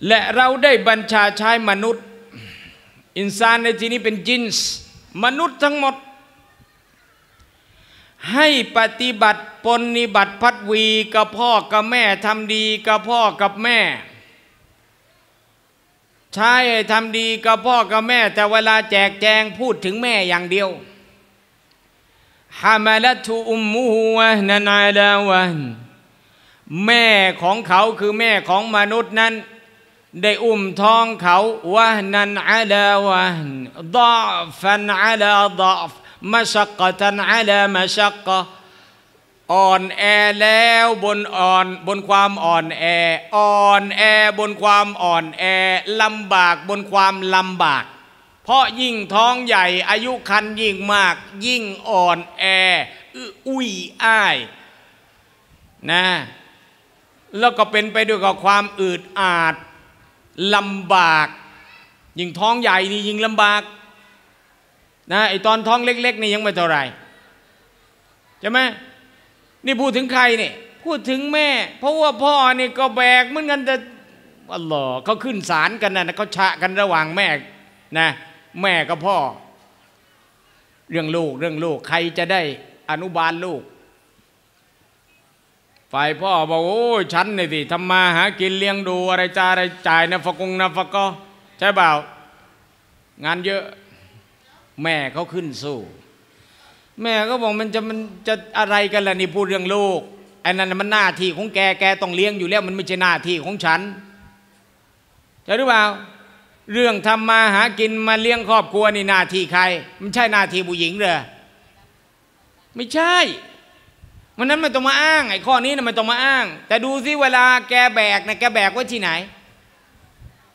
และเราได้บัญชาใช้มนุษย์อินซานในที่นี้เป็นจินส์มนุษย์ทั้งหมดให้ปฏิบัติปนิบัติพัดวีกับพ่อกับแม่ทำดีกับพ่อกับแม่ใช่ทำดีกับพ่อกับแม่แต่เวลาแจกแจงพูดถึงแม่อย่างเดียวฮามาละทูอุมมูฮุวะนันอาลาวันแม่ของเขาคือแม่ของมนุษย์นั้นได้อุ้มท้องเขาวะนันอาลาวันดอฟันอาลาดอฟมาชักกะทันอาลามาชักกะอ่อนแอแล้วบนอ่อนบนความอ่อนแออ่อนแอบนความอ่อนแอลำบากบนความลำบากเพราะยิ่งท้องใหญ่อายุครรภ์ยิ่งมากยิ่งอ่อนแออุ้ยอ้ายนะแล้วก็เป็นไปด้วยกับความอืดอาดลำบากยิ่งท้องใหญ่นี่ยิ่งลำบากนะไอตอนท้องเล็กๆนี่ยังไม่เท่าไรใช่ไหมนี่พูดถึงใครเนี่ยพูดถึงแม่เพราะว่าพ่อนี่ก็แบกเหมือนกันแต่อัลลอฮ์เขาขึ้นศาลกันนะเขาฉะกันระหว่างแม่นะแม่กับพ่อเรื่องลูกเรื่องลูกใครจะได้อนุบาลลูกฝ่ายพ่อบอกโอ้ยฉันนี่สิทำมาหากินเลี้ยงดูอะไรจ่าอะไรจ่ายนะฟะกงนะฟะก็ใช่เปล่างานเยอะแม่เขาขึ้นสู้แม่ก็บอกมันจะมันจะอะไรกันล่ะนี่พูดเรื่องลูกไอ้นั่นมันหน้าที่ของแกแกต้องเลี้ยงอยู่แล้วมันไม่ใช่หน้าที่ของฉันใช่หรือเปล่าเรื่องทำมาหากินมาเลี้ยงครอบครัวนี่หน้าที่ใครมันใช่หน้าที่ผู้หญิงเหรอไม่ใช่วันนั้นไม่ต้องมาอ้างไอ้ข้อนี้นะไม่ต้องมาอ้างแต่ดูสิเวลาแกแบกนะแกแบกไว้ที่ไหน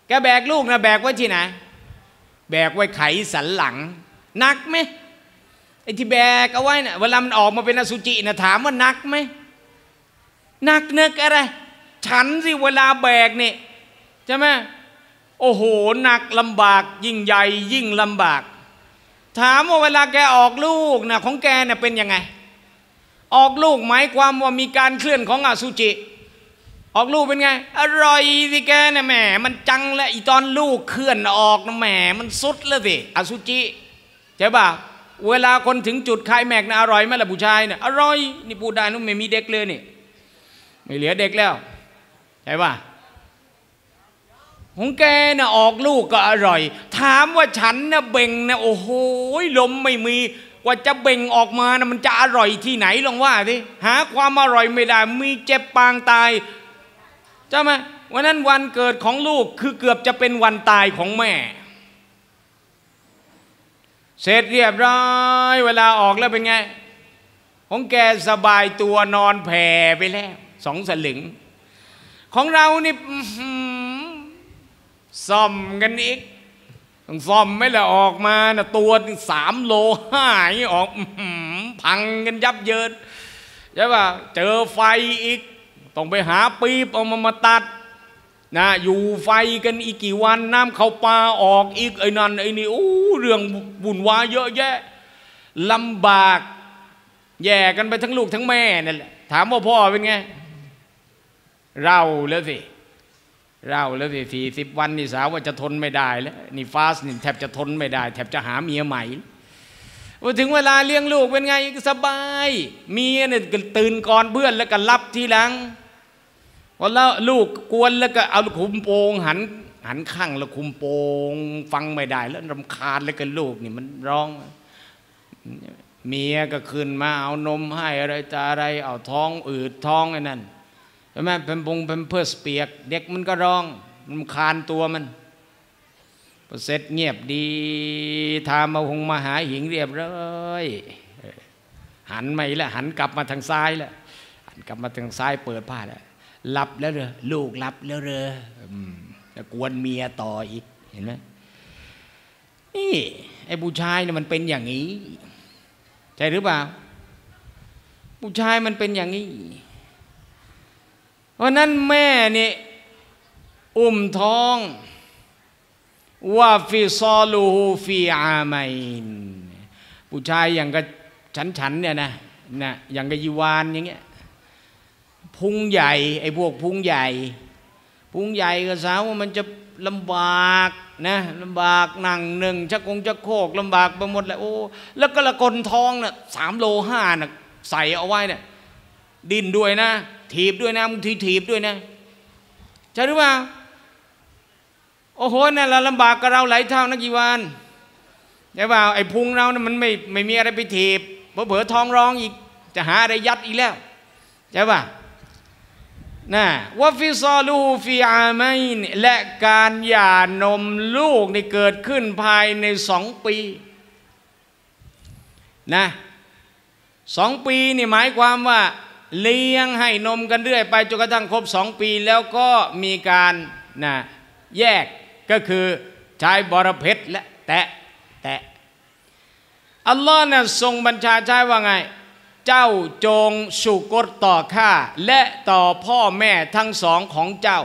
แกแบกลูกนะแบกไว้ที่ไหนแบกไว้ไขสันหลังหนักไหมไอ้ที่แบกเอาไว้นะเวลามันออกมาเป็นอสุจินะถามว่าหนักไหมหนักเนกอะไรฉันสิเวลาแบกนี่ใช่ไหมโอ้โหหนักลำบากยิ่งใหญ่ยิ่งลำบากถามว่าเวลาแกออกลูกนะของแกนะเป็นยังไงออกลูกหมายความว่ามีการเคลื่อนของอสุจิออกลูกเป็นไงอร่อยสิแกเนี่ยแหมมันจังและอีตอนลูกเคลื่อนออกนะแหมมันสุดเลยสิอสุจิใช่ป่ะเวลาคนถึงจุดคลายแม็กนะอร่อยไหมล่ะผู้ชายเนี่ยอร่อยนี่พูดได้นู้นไม่มีเด็กเลยนี่ไม่เหลือเด็กแล้วใช่ป่ะของแกนะออกลูกก็อร่อยถามว่าฉันนะเบ่งนะโอ้โหลมไม่มีกว่าจะเบ่งออกมานะมันจะอร่อยที่ไหนลองว่าสิหาความอร่อยไม่ได้มีเจ็บปางตายใช่ไหมวันนั้นวันเกิดของลูกคือเกือบจะเป็นวันตายของแม่เสร็จเรียบร้อยเวลาออกแล้วเป็นไงของแกสบายตัวนอนแผ่ไปแล้วสองสลึงของเรานี่ซ่อมกันอีก ต้องซ่อมไม่ละออกมานะตัวสามโลห้าออกพังกันยับเยินใช่ป่ะเจอไฟอีกต้องไปหาปี๊บเอามามาตัดนะอยู่ไฟกันอีกกี่วันน้ำเข้าปลาออกอีกไอ้นั่นไอ้นี่โอ้เรื่องบุญวายเยอะแยะลำบากแย่กันไปทั้งลูกทั้งแม่นั่นแหละถามว่าพ่อเป็นไงเราแล้วสิเราแล้วสิสี่สิบวันนี่สาวว่าจะทนไม่ได้แล้วนี่ฟาสนี่แทบจะทนไม่ได้แทบจะหาเมียใหม่พอถึงเวลาเลี้ยงลูกเป็นไงสบายเมียเนี่ยตื่นก่อนเพื่อนแล้วก็รับทีหลังพอแล้วลูกกวนแล้วก็เอาคุมโปงหันหันข้างแล้วคุมโปงฟังไม่ได้แล้วรำคาญแล้วกันลูกนี่มันร้องเมียก็ขึ้นมาเอานมให้อะไรจะอะไรเอาท้องอืดท้องไอ้นั่นใช่ไหมเป็นปงเป็นเพื่อเปียกเด็กมันก็ร้องรำคาญตัวมันพอเสร็จเงียบดีทามาหงมาหาหิงเรียบร้อยหันไม่ละหันกลับมาทางซ้ายละหันกลับมาทางซ้ายเปิดผ้าละหลับแล้วเรอลูกหลับแล้วเรอจะกวนเมียต่ออีกเห็นไหมนี่ไอ้ผู้ชายเนี่ยมันเป็นอย่างนี้ใช่หรือเปล่าผู้ชายมันเป็นอย่างนี้เพราะนั้นแม่เนี่ยอุ้มท้องว่าฟิซอลูฮูฟิอามัยน์ผู้ชายอย่างกับฉันฉันเนี่ยนะนะอย่างกับยีวานอย่างเงี้ยพุงใหญ่ไอ้พวกพุงใหญ่พุงใหญ่ก็สาวว่ามันจะลำบากนะลำบากหนังหนึ่งชักคงชักโคกลำบากไปหมดเลยโอ้แล้วก็ละกลท้องน่ะสามโลห้าน่ะใส่เอาไว้เนี่ยดิ้นด้วยนะถีบด้วยนะบางทีถีบด้วยนะใช่หรือเปล่าโอ้โหนั่นเราลำบากกับเราหลายเท่านักกีวานใช่เปล่าไอ้พุงเราเนี่ยมันไม่ไม่มีอะไรไปถีบเพราะเผลอท้องร้องอีกจะหาอะไรยัดอีกแล้วใช่ป่ะนะว่าฟิซอลูฟิอามัยน์และการหย่านมลูกนี่เกิดขึ้นภายในสองปีนะสองปีนี่หมายความว่าเลี้ยงให้นมกันเรื่อยไปจนกระทั่งครบสองปีแล้วก็มีการนะแยกก็คือชายบรเพชรและแตะแตะอัลลอฮ์นะทรงบัญชาชายว่าไงเจ้าจงสุกรต่อข้าและต่อพ่อแม่ทั้งสองของเจ้า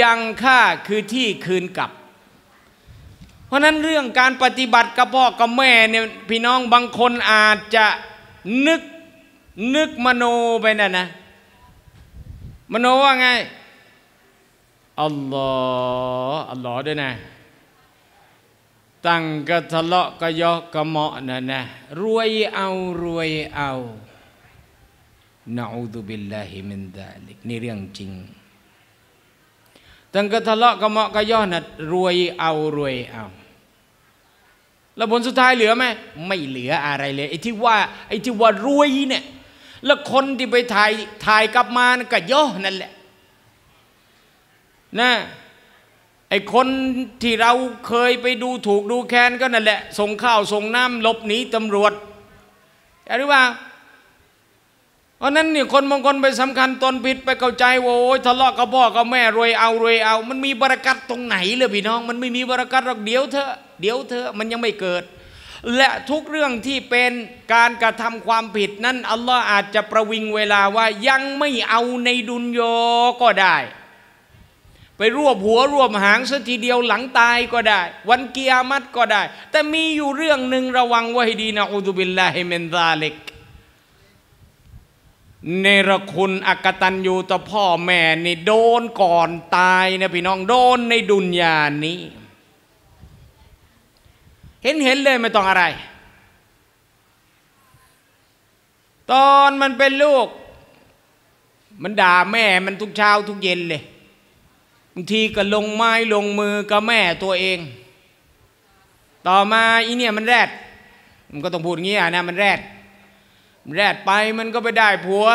ยังข้าคือที่คืนกลับเพราะนั้นเรื่องการปฏิบัติกับพ่อกับแม่เนี่ยพี่น้องบางคนอาจจะนึกนึกมโนไปนะนะมโนว่าไงอัลลอฮ์อัลลอฮ์ด้วยนะตั้งกระทะเลาะกระยอกกระเหมาะนะนะรวยเอารวยเอานะอูซุบิลลาฮิมินซาลิกนี่เรื่องจริงตั้งกระทะเลาะกระเหมาะกระยอกนะรวยเอารวยเอาแล้วผลสุดท้ายเหลือไหมไม่เหลืออะไรเลยไอ้ที่ว่าไอ้ที่ว่ารวยเนี่ยแล้วคนที่ไปถ่ายถ่ายกลับมานะก็ย่อนั่นแหละนะไอ้คนที่เราเคยไปดูถูกดูแคลนก็นั่นแหละส่งข้าวส่งน้ำหลบหนีตำรวจอะไรวะเพราะนั้นเนี่ยคนบางคนไปสำคัญตนผิดไปเข้าใจว่าโอ้ยทะเลาะกับพ่อกับแม่รวยเอารวยเอามันมีบารกัตตรงไหนเลยพี่น้องมันไม่มีบารกัตหรอกเดี๋ยวเธอเดี๋ยวเธอมันยังไม่เกิดและทุกเรื่องที่เป็นการกระทำความผิดนั้นอัลลอฮ์อาจจะประวิงเวลาว่ายังไม่เอาในดุนยาก็ได้ไปรวบหัวรวบหางซะทีเดียวหลังตายก็ได้วันกิยามัตก็ได้แต่มีอยู่เรื่องหนึ่งระวังไว้ให้ดีนะอูซุบิลลาฮิมินซาลิกเนรคุณอกตัญญูต่อพ่อแม่นี่โดนก่อนตายนะพี่น้องโดนในดุนยานี้เห็นเห็นเลยไม่ต้องอะไรตอนมันเป็นลูกมันด่าแม่มันทุกเช้าทุกเย็นเลยบางทีก็ลงไม้ลงมือกับแม่ตัวเองต่อมาอีเนี่ยมันแรดมันก็ต้องพูดอย่างนี้นะมันแรดแรดไปมันก็ไปได้ผัว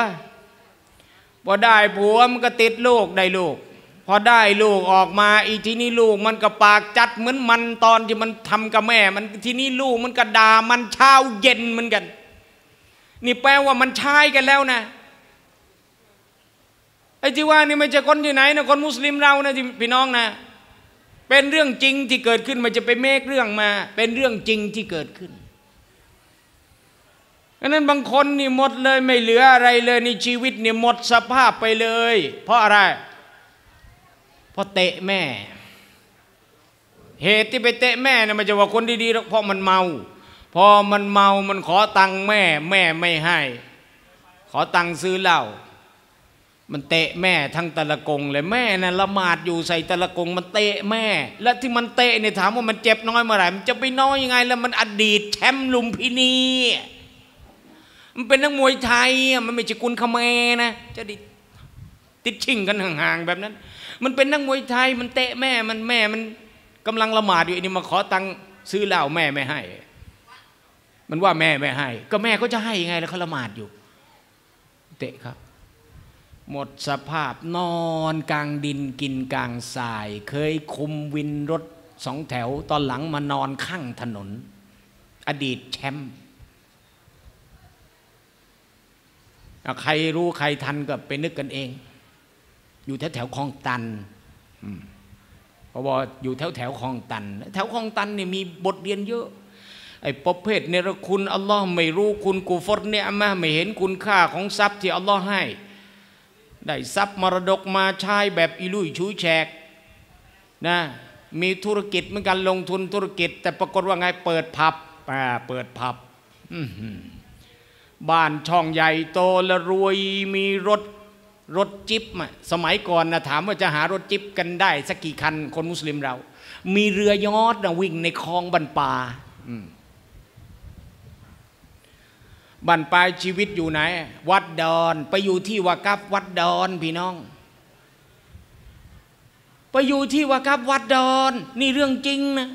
พอได้ผัวมันก็ติดลูกได้ลูกพอได้ลูกออกมาอีทีนี้ลูกมันก็ปากจัดเหมือนมันตอนที่มันทำกับแม่มันทีนี้ลูกมันก็ด่ามันเช้าเย็นเหมือนกันนี่แปลว่ามันใช้กันแล้วนะไอ้ที่ว่านี่ไม่ใช่คนที่ไหนนะคนมุสลิมเรานะพี่น้องนะไป เป็นเรื่องจริงที่เกิดขึ้นมันจะไปเมคเรื่องมาเป็นเรื่องจริงที่เกิดขึ้นอันนั้นบางคนนี่หมดเลยไม่เหลืออะไรเลยในชีวิตนี่หมดสภาพไปเลยเพราะอะไรเพราะเตะแม่เหตุที่ไปเตะแม่เนี่ยมันจะว่าคนดีๆหรอกเพราะมันเมาพอมันเมามันขอตังค์แม่แม่ไม่ให้ขอตังค์ซื้อเหล้ามันเตะแม่ทั้งตะละกงเลยแม่น่ะละหมาดอยู่ใส่ตะละกงมันเตะแม่และที่มันเตะเนี่ยถามว่ามันเจ็บน้อยเมื่อไหร่มันจะไปน้อยยังไงแล้วมันอดีตแชมป์ลุมพินีมันเป็นนักมวยไทยมันไม่ใช่กุนขแมนะจะติดชิงกันห่างๆแบบนั้นมันเป็นนักมวยไทยมันเตะแม่มันแม่มันกำลังละหมาดอยู่อันนี้มาขอตังค์ซื้อเหล้าแม่ไม่ให้มันว่าแม่ไม่ให้ก็แม่ก็จะให้ยังไงแล้วเขาละหมาดอยู่เตะครับหมดสภาพนอนกลางดินกินกลางทรายเคยคุมวินรถสองแถวตอนหลังมานอนข้างถนนอดีตแชมป์ใครรู้ใครทันก็ไปนึกกันเองอยู่แถวแถวคลองตันเพราะว่าอยู่แถวแถวคลองตันแถวคลองตันเนี่ยมีบทเรียนเยอะไอ้ประเภทเนรคุณอัลลอฮ์ไม่รู้คุณกูฟอดเนี่ยมาไม่เห็นคุณค่าของทรัพย์ที่อัลลอฮ์ให้ได้ทรัพย์มรดกมาใช้แบบอิลุยชูแฉกนะมีธุรกิจเหมือนกันลงทุนธุรกิจแต่ปรากฏว่าไงเปิดผับอ่าเปิดผับบ้านช่องใหญ่โตและรวยมีรถรถจิ๊บอ่ะสมัยก่อนนะถามว่าจะหารถจิ๊บกันได้สักกี่คันคนมุสลิมเรามีเรือยอทนะวิ่งในคลองบันปาบันปลายชีวิตอยู่ไหนวัดดอนไปอยู่ที่วากับวัดดอนพี่น้องไปอยู่ที่วากับวัดดอนนี่เรื่องจริงนะ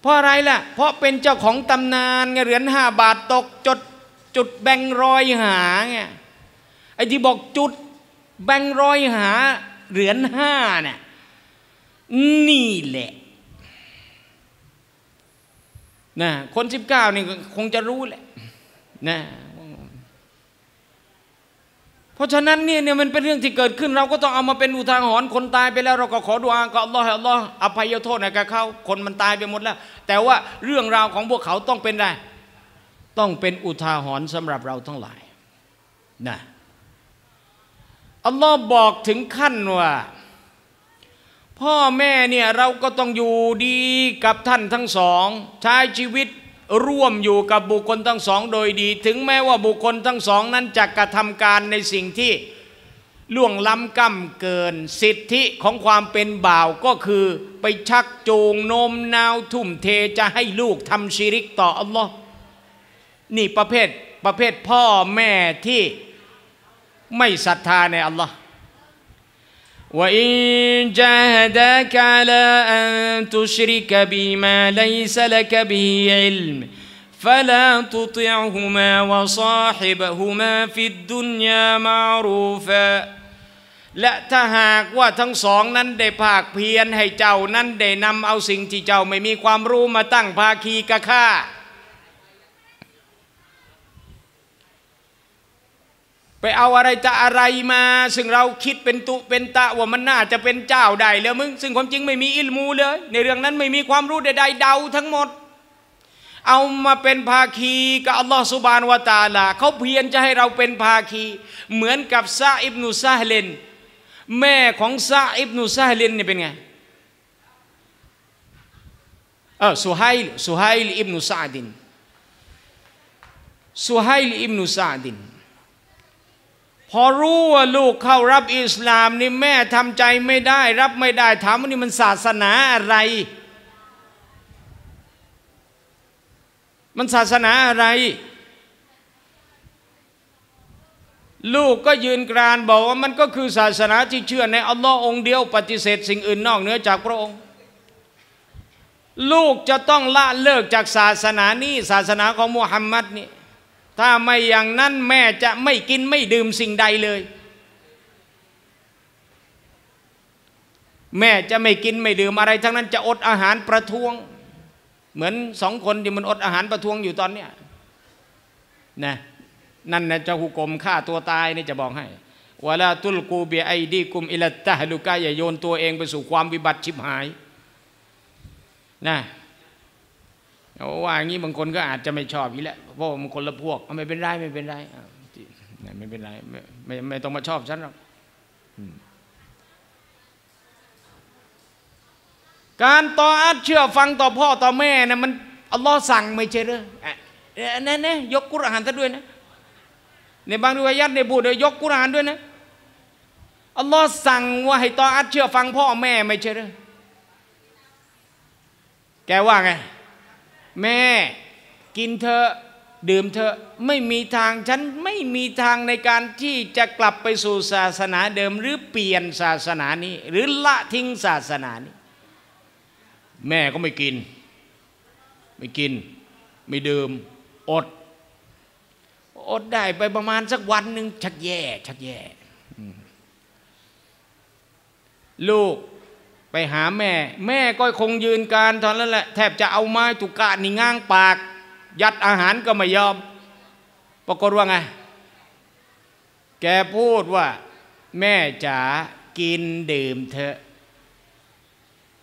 เพราะอะไรล่ะเพราะเป็นเจ้าของตำนานไงเหรียญห้าบาทตกจดจุดแบงค์ร้อยหาไงไอ้ที่บอกจุดแบงค์ร้อยหาเหรียญห้าเนี่ยนี่แหละนะคนสิบเก้านี่คงจะรู้แหละนะเพราะฉะนั้นเนี่ยเนี่ยมันเป็นเรื่องที่เกิดขึ้นเราก็ต้องเอามาเป็นอุทาหรณ์คนตายไปแล้วเราก็ขอดุอากับอัลลอฮ์ให้อัลลอฮ์อภัยโทษให้กับเขาคนมันตายไปหมดแล้วแต่ว่าเรื่องราวของพวกเขาต้องเป็นอะไรต้องเป็นอุทาหรณ์สำหรับเราทั้งหลายนะอัลลอฮ์บอกถึงขั้นว่าพ่อแม่เนี่ยเราก็ต้องอยู่ดีกับท่านทั้งสองใช้ชีวิตร่วมอยู่กับบุคคลทั้งสองโดยดีถึงแม้ว่าบุคคลทั้งสองนั้นจะกระทำการในสิ่งที่ล่วงล้ำก้ำเกินสิทธิของความเป็นบ่าวก็คือไปชักจูงโน้มน้าวทุ่มเทจะให้ลูกทำชิริกต่ออัลลอฮ์นี่ประเภทประเภทพ่อแม่ที่ไม่ศรัทธาในอัลลอฮ์وَإِنْ جَاهَدَاكَ عَلَىٰ أَنْ تُشْرِكَ بِمَا لَيْسَ لَكَ بِهِ عِلْمٌ فَلَا تُطِعْهُمَا وَصَاحِبْهُمَا فِي الدُّنْيَا مَعْرُوفًا และถ้าหากว่าทั้งสองนั้นได้ภาคเพียรให้เจ้านั้นได้นำเอาสิ่งที่เจ้าไม่มีความรู้มาตั้งภาคีกับข้าไปเอาอะไรจะอะไรมาซึ่งเราคิดเป็นตุเป็นตะว่ามันน่าจะเป็นเจ้าได้แล้วมึงซึ่งความจริงไม่มีอิลมูเลยในเรื่องนั้นไม่มีความรู้ใดๆเดาทั้งหมดเอามาเป็นภาคีกับอัลลอฮฺซุบฮานะฮูวะตะอาลาเขาเพียรจะให้เราเป็นภาคีเหมือนกับซะอิบนุซะฮลินแม่ของซะอิบนุซะฮลินเนี่ยเป็นไงเออสุไฮล์สุไฮล์อิบนุซะอ์ดินสุไฮล์อิบนุซะอ์ดินพอรู้ว่าลูกเข้ารับอิสลามนี่แม่ทำใจไม่ได้รับไม่ได้ถามว่านี่มันศาสนาอะไรมันศาสนาอะไรลูกก็ยืนกรานบอกว่ามันก็คือศาสนาที่เชื่อในอัลลอฮ์องเดียวปฏิเสธสิ่งอื่นนอกเหนือจากพระองค์ลูกจะต้องละเลิกจากศาสนานี้ศาสนาของมุฮัมมัดนี่ถ้าไม่อย่างนั้นแม่จะไม่กินไม่ดื่มสิ่งใดเลยแม่จะไม่กินไม่ดื่มอะไรทั้งนั้นจะอดอาหารประท้วงเหมือนสองคนที่มันอดอาหารประท้วงอยู่ตอนเนี้ยนะนั่นนะเจ้าหุกกลมฆ่าตัวตายนี่จะบอกให้ วะลาตุลกูบิไอดีกุมอิลัตตะฮลุกะอย่าโยนตัวเองไปสู่ความวิบัติชิบหายนะว่าอย่างนี้บางคนก็อาจจะไม่ชอบอยู่แล้วเพราะมันคนละพวกไม่เป็นไรไม่เป็นไรไม่เป็นไรไม่ไม่ไม่ต้องมาชอบฉันหรอกการต่ออาเชื่อฟังต่อพ่อต่อแม่นะมันอัลลอฮ์สั่งไม่ใช่หรือนั่นนะยกกุรอานซะด้วยนะในบางริวายัตในบูดยกกุรอานด้วยนะอัลลอฮ์สั่งว่าให้ต่ออาเชื่อฟังพ่อแม่ไม่ใช่หรือแกว่าไงแม่กินเธอดื่มเธอไม่มีทางฉันไม่มีทางในการที่จะกลับไปสู่ศาสนาเดิมหรือเปลี่ยนศาสนานี้หรือละทิ้งศาสนานี้แม่ก็ไม่กินไม่กินไม่ดื่มอดอดได้ไปประมาณสักวันหนึ่งชักแย่ชักแย่ลูกไปหาแม่แม่ก็คงยืนการตอนนั้นแหละแทบจะเอาไม้ตุกะนี่ง้างปากยัดอาหารก็ไม่ยอมปรากฏว่าไงแกพูดว่าแม่จ๋ากินดื่มเถอะ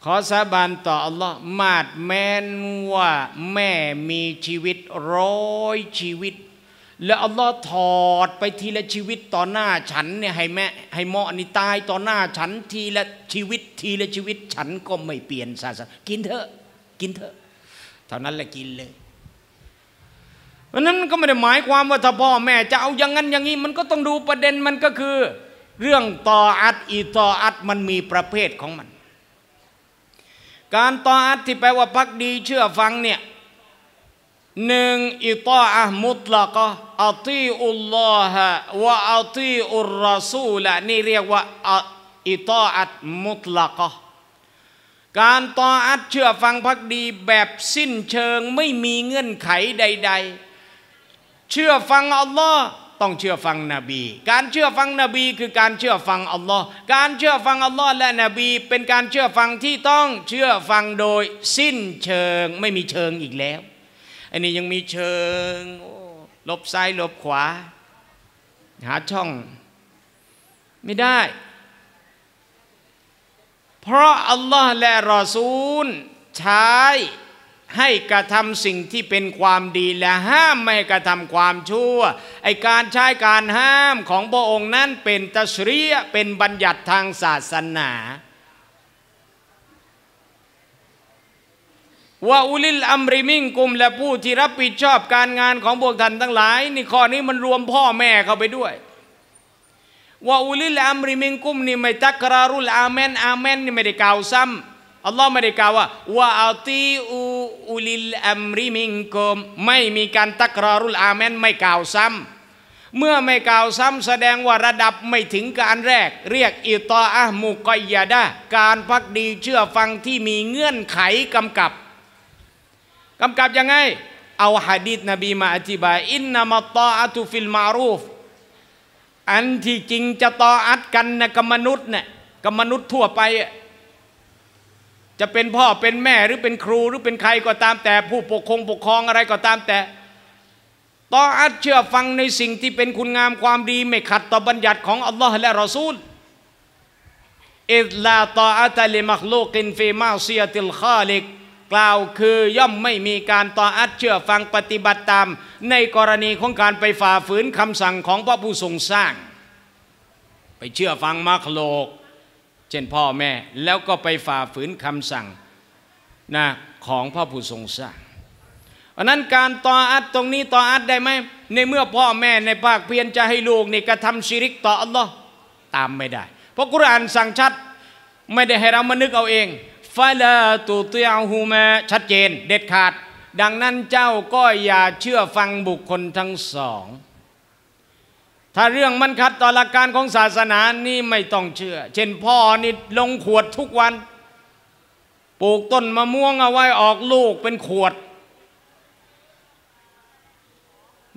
ขอสาบานต่ออัลลอฮ์มาดแม้นว่าแม่มีชีวิตร้อยชีวิตแล้วอัลลอฮ์ถอดไปทีละชีวิตต่อหน้าฉันเนี่ยให้แม่ให้หมอนี่ตายต่อหน้าฉันทีละชีวิตทีละชีวิตฉันก็ไม่เปลี่ยนศาสนากินเถอะกินเถอะเท่านั้นแหละกินเลยเพราะนั้นก็ไม่ได้หมายความว่าถ้าพ่อแม่จะเอาอย่างนั้นอย่างนี้มันก็ต้องดูประเด็นมันก็คือเรื่องตออัดอีตออัดมันมีประเภทของมันการตออัดที่แปลว่าพักดีเชื่อฟังเนี่ยหนึ่งอิตออะมุตละกะอัติอุลลอฮะวะอัติอุรรอซูละนี่เรียกว่าอิตออัดมุตละกะการตออัดเชื่อฟังพักดีแบบสิ้นเชิงไม่มีเงื่อนไขใดๆเชื่อฟังอัลลอฮ์ต้องเชื่อฟังนบีการเชื่อฟังนบีคือการเชื่อฟังอัลลอฮ์การเชื่อฟังอัลลอฮ์และนบีเป็นการเชื่อฟังที่ต้องเชื่อฟังโดยสิ้นเชิงไม่มีเชิงอีกแล้วอันนี้ยังมีเชิงลบซ้ายลบขวาหาช่องไม่ได้เพราะอัลลอฮ์และรอซูลใช้ให้กระทำสิ่งที่เป็นความดีและห้ามไม่ให้กระทำความชั่วไอการใช้การห้ามของพระองค์นั้นเป็นตัชรีอะห์เป็นบัญญัติทางศาสนาว่าอุลิลอัมริมิงกุมและผู้ที่รับผิดชอบการงานของพวกท่านทั้งหลายนี่ข้อนี้มันรวมพ่อแม่เข้าไปด้วยว่าอุลิลอัมริมิงกุมนี่ไม่ตักรารุลอาเมนอาเมนนี่ไม่ได้กล่าวซ้ำอัลลอฮ์ไม่ได้กล่าวว่าวะอัติอูอุลิลอัมริมิงกุมไม่มีการตักรอรุลอาเมนไม่กล่าวซ้ำเมื่อไม่กล่าวซ้ำแสดงว่าระดับไม่ถึงการแรกเรียกอิตออะห์มุกอยยะดะห์การพักดีเชื่อฟังที่มีเงื่อนไขกำกับกำกับยังไงเอาหะดีษนบีมาอธิบายอินนามัตตออะตุฟิลมารูฟอันที่จริงจะตออัตกันนะกับมนุษย์เนี่ยกับมนุษย์ทั่วไปจะเป็นพ่อเป็นแม่หรือเป็นครูหรือเป็นใครก็ตามแต่ผู้ปกครองปกครองอะไรก็ตามแต่ตออัตเชื่อฟังในสิ่งที่เป็นคุณงามความดีไม่ขัดต่อบัญญัติของอัลลอฮ์และรอซูลอิซลาตออัตลิมักลูกินฟีมาซียติลคอลิกกล่าวคือย่อมไม่มีการตออัตเชื่อฟังปฏิบัติตามในกรณีของการไปฝ่าฝืนคำสั่งของพระผู้ทรงสร้างไปเชื่อฟังมักลูกเช่นพ่อแม่แล้วก็ไปฝ่าฝืนคำสั่งนะของพระผู้ทรงสร้างอันนั้นการตออัตตรงนี้ตออัตได้ไหมในเมื่อพ่อแม่ในภาคเพียรจะให้ลูกนี่กระทำชิริกต่ออัลลอฮ์ตามไม่ได้เพราะกุรอานสั่งชัดไม่ได้ให้เรามานึกเอาเองฟะลาตุติอฮูมาชัดเจนเด็ดขาดดังนั้นเจ้าก็อย่าเชื่อฟังบุคคลทั้งสองถ้าเรื่องมันขัดต่อหลักการของศาสนานี่ไม่ต้องเชื่อเช่นพ่อนี่ลงขวดทุกวันปลูกต้นมะม่วงเอาไว้ออกลูกเป็นขวด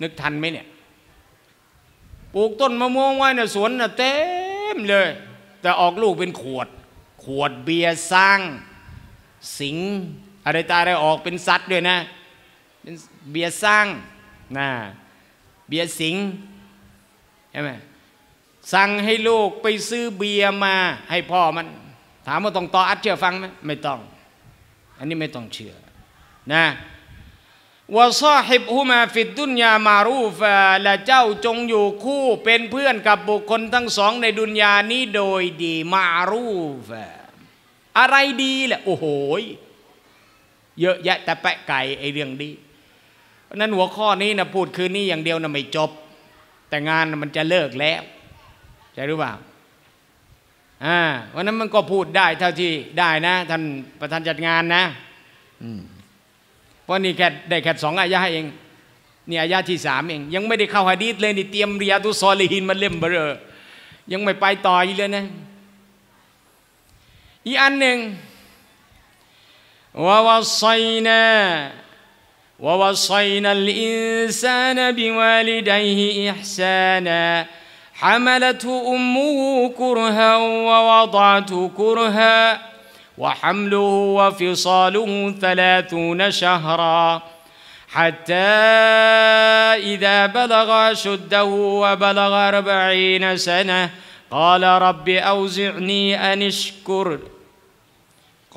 นึกทันไหมเนี่ยปลูกต้นมะม่วงไว้ในสวนน่ะเต็มเลยแต่ออกลูกเป็นขวดขวดเบียร์สร้างสิงอะไรตาอะไรออกเป็นสัตว์ด้วยนะเป็นเบียร์สร้างนะเบียร์สิงใช่ไหม สั่งให้ลูกไปซื้อเบียร์มาให้พ่อมันถามว่าต้องต่ออัดเชื่อฟังไหมไม่ต้องอันนี้ไม่ต้องเชื่อนะวะซอฮิบฮุมาฟิดดุนยามารูฟะและเจ้าจงอยู่คู่เป็นเพื่อนกับบุคคลทั้งสองในดุนยานี้โดยดีมารูฟะอะไรดีแหละโอ้โหเยอะแยะแต่แปะไก่ไอเรื่องดีเพราะนั้นหัวข้อนี้นะพูดคืนนี้อย่างเดียวนะไม่จบแต่งานมันจะเลิกแล้วใช่หรือเปล่าอ่าวันนั้นมันก็พูดได้เท่าที่ได้นะท่านประธานจัดงานนะเพราะนี่แค่ได้แค่สองอายะเองนี่อายะที่สามเองยังไม่ได้เข้าหะดีษเลยนี่เตรียมริยาตุซอลิฮีนมาเล่มเบอร์ยังไม่ไปต่ออีกเลยนะอีอันหนึ่งวะวะซัยนะวะวะซัยนัลอินซานะบิวาลิดัยฮิอิห์ซานะحملته أمه كرها ووضعته كرها وحمله وفصاله ثلاثون شهرا حتى إذا بلغ أشده وبلغ أربعين سنة قال رب أوزعني أن أشكر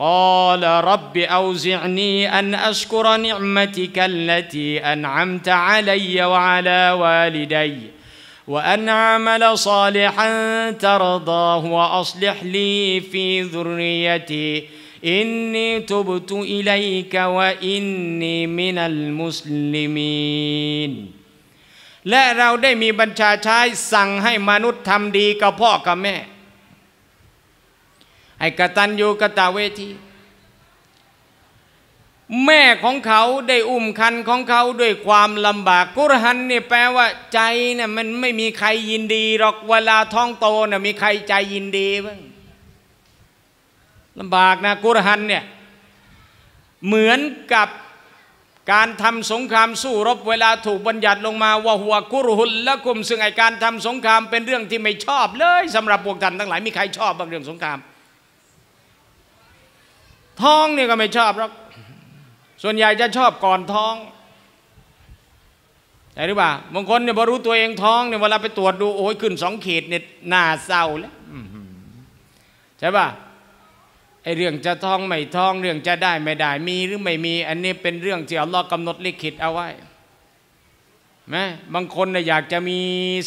قال رب أوزعني أن أشكر نعمتك التي أنعمت علي وعلى والدي وأن أعمل صالحا ترضاه وأصلح لي في ذريتي إني تبت إليك وإني من المسلمين และเราได้มีบัญชาใช้สั่งให้มนุษย์ทำดีกับพ่อกับแม่ให้กตัญญูกตเวทีแม่ของเขาได้อุ้มคันของเขาด้วยความลำบากกุรหันเนี่ยแปลว่าใจเนี่ยมันไม่มีใครยินดีหรอกเวลาท้องโตเนี่ยมีใครใจยินดีบ้างลำบากนะกุรหันเนี่ยเหมือนกับการทำสงครามสู้รบเวลาถูกบัญญัติลงมาว่าหัวกุรหุลละกุมซึ่งไอการทำสงครามเป็นเรื่องที่ไม่ชอบเลยสำหรับพวกท่านทั้งหลายมีใครชอบบางเรื่องสงครามท้องเนี่ยก็ไม่ชอบหรอกส่วนใหญ่จะชอบก่อนท้องใช่หรือเปล่าบางคนเนี่ยพอรู้ตัวเองท้องเนี่ยเวลาไปตรวจดูโอ้ยขึ้นสองขีดเนี่ยหน้าเศร้าแล้วใช่ป่ะไอเรื่องจะท้องไม่ท้องเรื่องจะได้ไม่ได้มีหรือไม่มีอันนี้เป็นเรื่องที่อัลลอฮ์กำหนดลิขิตเอาไว้ไหมบางคนเนี่ยอยากจะมี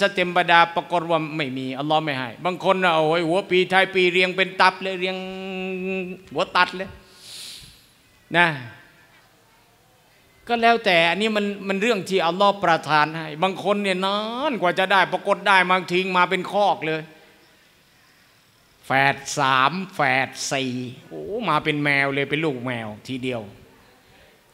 สเต็มบดาปรากฏว่าไม่มีอัลลอฮ์ไม่ให้บางคนเนี่ยโอ้ยหัวปีท้ายปีเรียงเป็นตับเลยเรียงหัวตัดเลยนะก็แล้วแต่อันนี้มันมันเรื่องที่อัลลอฮฺประทานให้บางคนเนี่ยนานกว่าจะได้ปรากฏได้บางทีมาเป็นคอกเลยแฝดสามแฝดสี่โอ้มาเป็นแมวเลยเป็นลูกแมวทีเดียว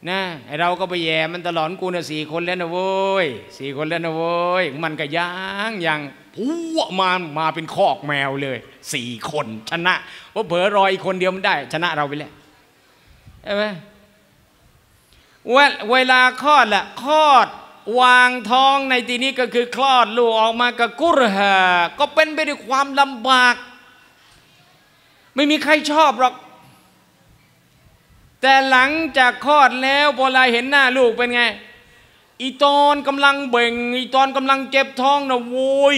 นะไอเราก็ไปแย่มันตลอดกูเนี่ยสี่คนแล้วนะเว้ยสี่คนแล้วนะเว้ยมันก็ย่างย่างพุ่งมามาเป็นคอกแมวเลยสี่คนชนะว่าเผลอรอยอีกคนเดียวมันได้ชนะเราไปแล้วใช่ไหมเวลาคลอดละคลอดวางท้องในที่นี้ก็คือคลอดลูกออกมากับกุรฮะก็เป็นไปด้วยความลำบากไม่มีใครชอบหรอกแต่หลังจากคลอดแล้วพอเราเห็นหน้าลูกเป็นไงอีตอนกำลังเบ่งอีตอนกำลังเจ็บท้องนะโวย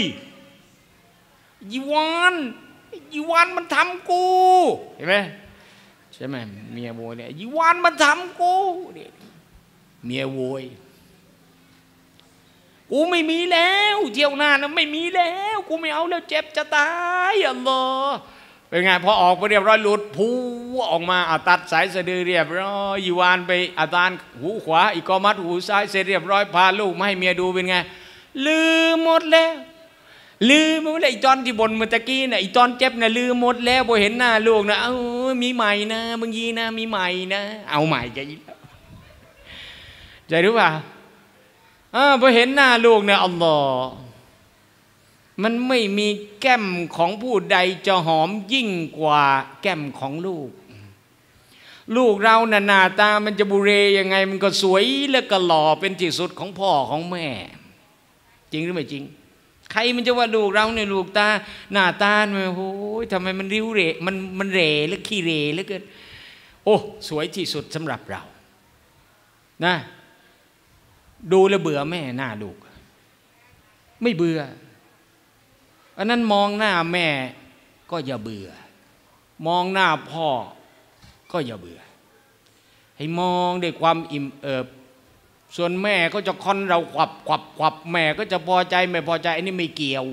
อีวานอีวานมันทำกูเห็นไหมใช่ไหมเมียโวยเนี่ยอีวานมันทำกูเนี่ยเมียโวยกูไม่มีแล้วเที่ยวหน้านะไม่มีแล้วกูไม่เอาแล้วเจ็บจะตายอัลลอฮ์เป็นไงพอออกไปเรียบร้อยหลุดพูออกมาเอาตัดสายสะดือเรียบร้อยอีวานไปอาตานหูขวาอีกอมัดหูซ้ายเสร็จเรียบร้อยพาลูกมาให้เมียดูเป็นไงลืมหมดแล้วลืมหมดแล้วไอ้จอนที่บนเมื่อกี้น่ะไอ้จอนเจ็บน่ะลืมหมดแล้วพอเห็นหน้าลูกนะเออมีใหม่นะบางยีนะมีใหม่นะเอาใหม่ใจใจรู้ป่ะพอเห็นหน้าลูกเนี่ยอัลลอฮ์มันไม่มีแก้มของผู้ใดจะหอมยิ่งกว่าแก้มของลูกลูกเราหน้าตามันจะบุเรยังไงมันก็สวยและก็หล่อเป็นที่สุดของพ่อของแม่จริงหรือไม่จริงใครมันจะว่าลูกเราเนี่ยลูกตาหน้าตาเนี่ยโอ้ยทำไมมันริ้วเร่มันมันเร่และขี้เร่และเกินโอ้สวยที่สุดสำหรับเรานะดูแลเบื่อแม่หน้าลูกไม่เบื่อ เพราะนั้นมองหน้าแม่ก็อย่าเบื่อมองหน้าพ่อก็อย่าเบื่อให้มองด้วยความอิ่มเอิบส่วนแม่ก็จะคอนเราขวับขวับขวับแม่ก็จะพอใจไม่พอใจอันนี้ไม่เกี่ยว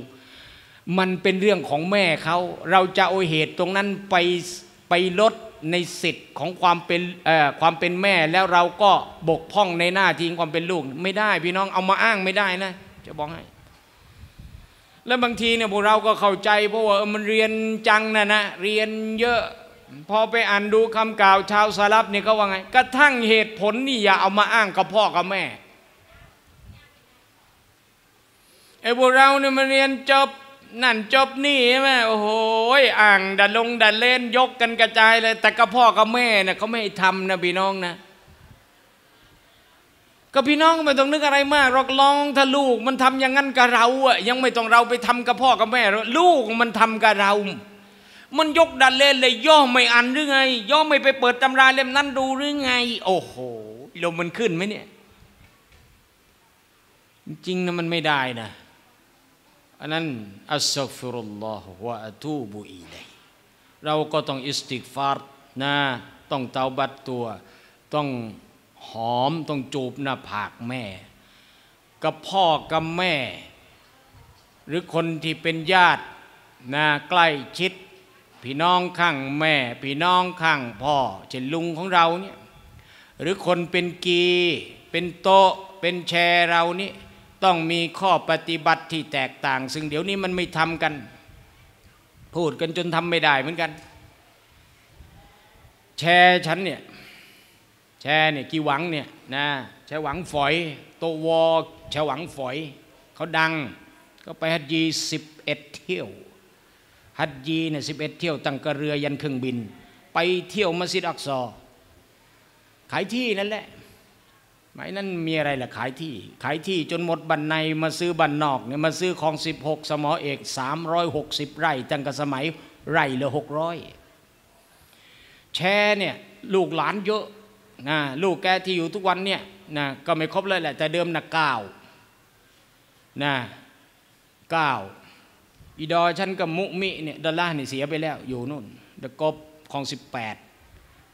มันเป็นเรื่องของแม่เขาเราจะเอาเหตุตรงนั้นไปไปลดในสิทธิ์ของความเป็นความเป็นแม่แล้วเราก็บกพร่องในหน้าที่ความเป็นลูกไม่ได้พี่น้องเอามาอ้างไม่ได้นะจะบอกให้แล้วบางทีเนี่ยพวกเราก็เข้าใจเพราะว่ามันเรียนจังนะนะเรียนเยอะพอไปอ่านดูคำกล่าวชาวสลับเนี่ยเขาว่าไงกระทั่งเหตุผลนี่อย่าเอามาอ้างกับพ่อกับแม่ไอ้พวกเราเนี่ยมันเรียนจบนั่นจบนี่ใช่ไหมโอ้โหอ่างดันลงดันเล่นยกกันกระจายเลยแต่กับพ่อกับแม่เนี่ยเขาไม่ให้ทำนะพี่น้องนะก็พี่น้องไม่ต้องนึกอะไรมากหรอกลองถ้าลูกมันทำอย่างนั้นกับเราอะยังไม่ต้องเราไปทำกับพ่อกับแม่ลูกมันทำกับเรามันยกดันเล่นเลยย่อไม่อ่านหรือไงย่อไม่ไปเปิดตำราเล่มนั้นดูหรือไงโอ้โหลมมันขึ้นไหมเนี่ยจริงนะมันไม่ได้นะอันนั้นอัสตัฆฟิรุลลอฮฺวะอะตูบุอิลัยฮิเราก็ต้องอิสติฆฟาร์นะต้องเตาบัตตัวต้องหอมต้องจูบหน้าผากแม่กับพ่อกับแม่หรือคนที่เป็นญาตินะใกล้ชิดพี่น้องข้างแม่พี่น้องข้างพ่อเช่นลุงของเราเนี่ยหรือคนเป็นกีเป็นโตเป็นแชร์เรานี่ต้องมีข้อปฏิบัติที่แตกต่างซึ่งเดี๋ยวนี้มันไม่ทำกันพูดกันจนทำไม่ได้เหมือนกันแชร์ฉันเนี่ยแชร์เนี่ยกีหวังเนี่ยนะแชร์หวังฝอยโตวอแชร์หวังฝอยเขาดังก็ไปฮัจญีสิบเอ็ดเที่ยวฮัจญีเนี่ยสิบเอ็ดเที่ยวตั้งกระเรือยันเครื่องบินไปเที่ยวมัสยิดอักซอขายที่นั่นแหละหมายนั้นมีอะไรล่ะขายที่ขายที่จนหมดบันในมาซื้อบันนอกเนี่ยมาซื้อของสิบหกสมอเอกสามร้อยหกสิบไร่ตั้งแต่สมัยไร่ละหกร้อยแชร์เนี่ยลูกหลานเยอะนะลูกแกที่อยู่ทุกวันเนี่ยนะก็ไม่ครบเลยแหละแต่เดิมนะเก้านะเก้าอีดอฉันกับมุมิเนี่ยดอลลาร์นี่เสียไปแล้วอยู่นู่นตะกบของสิบแปด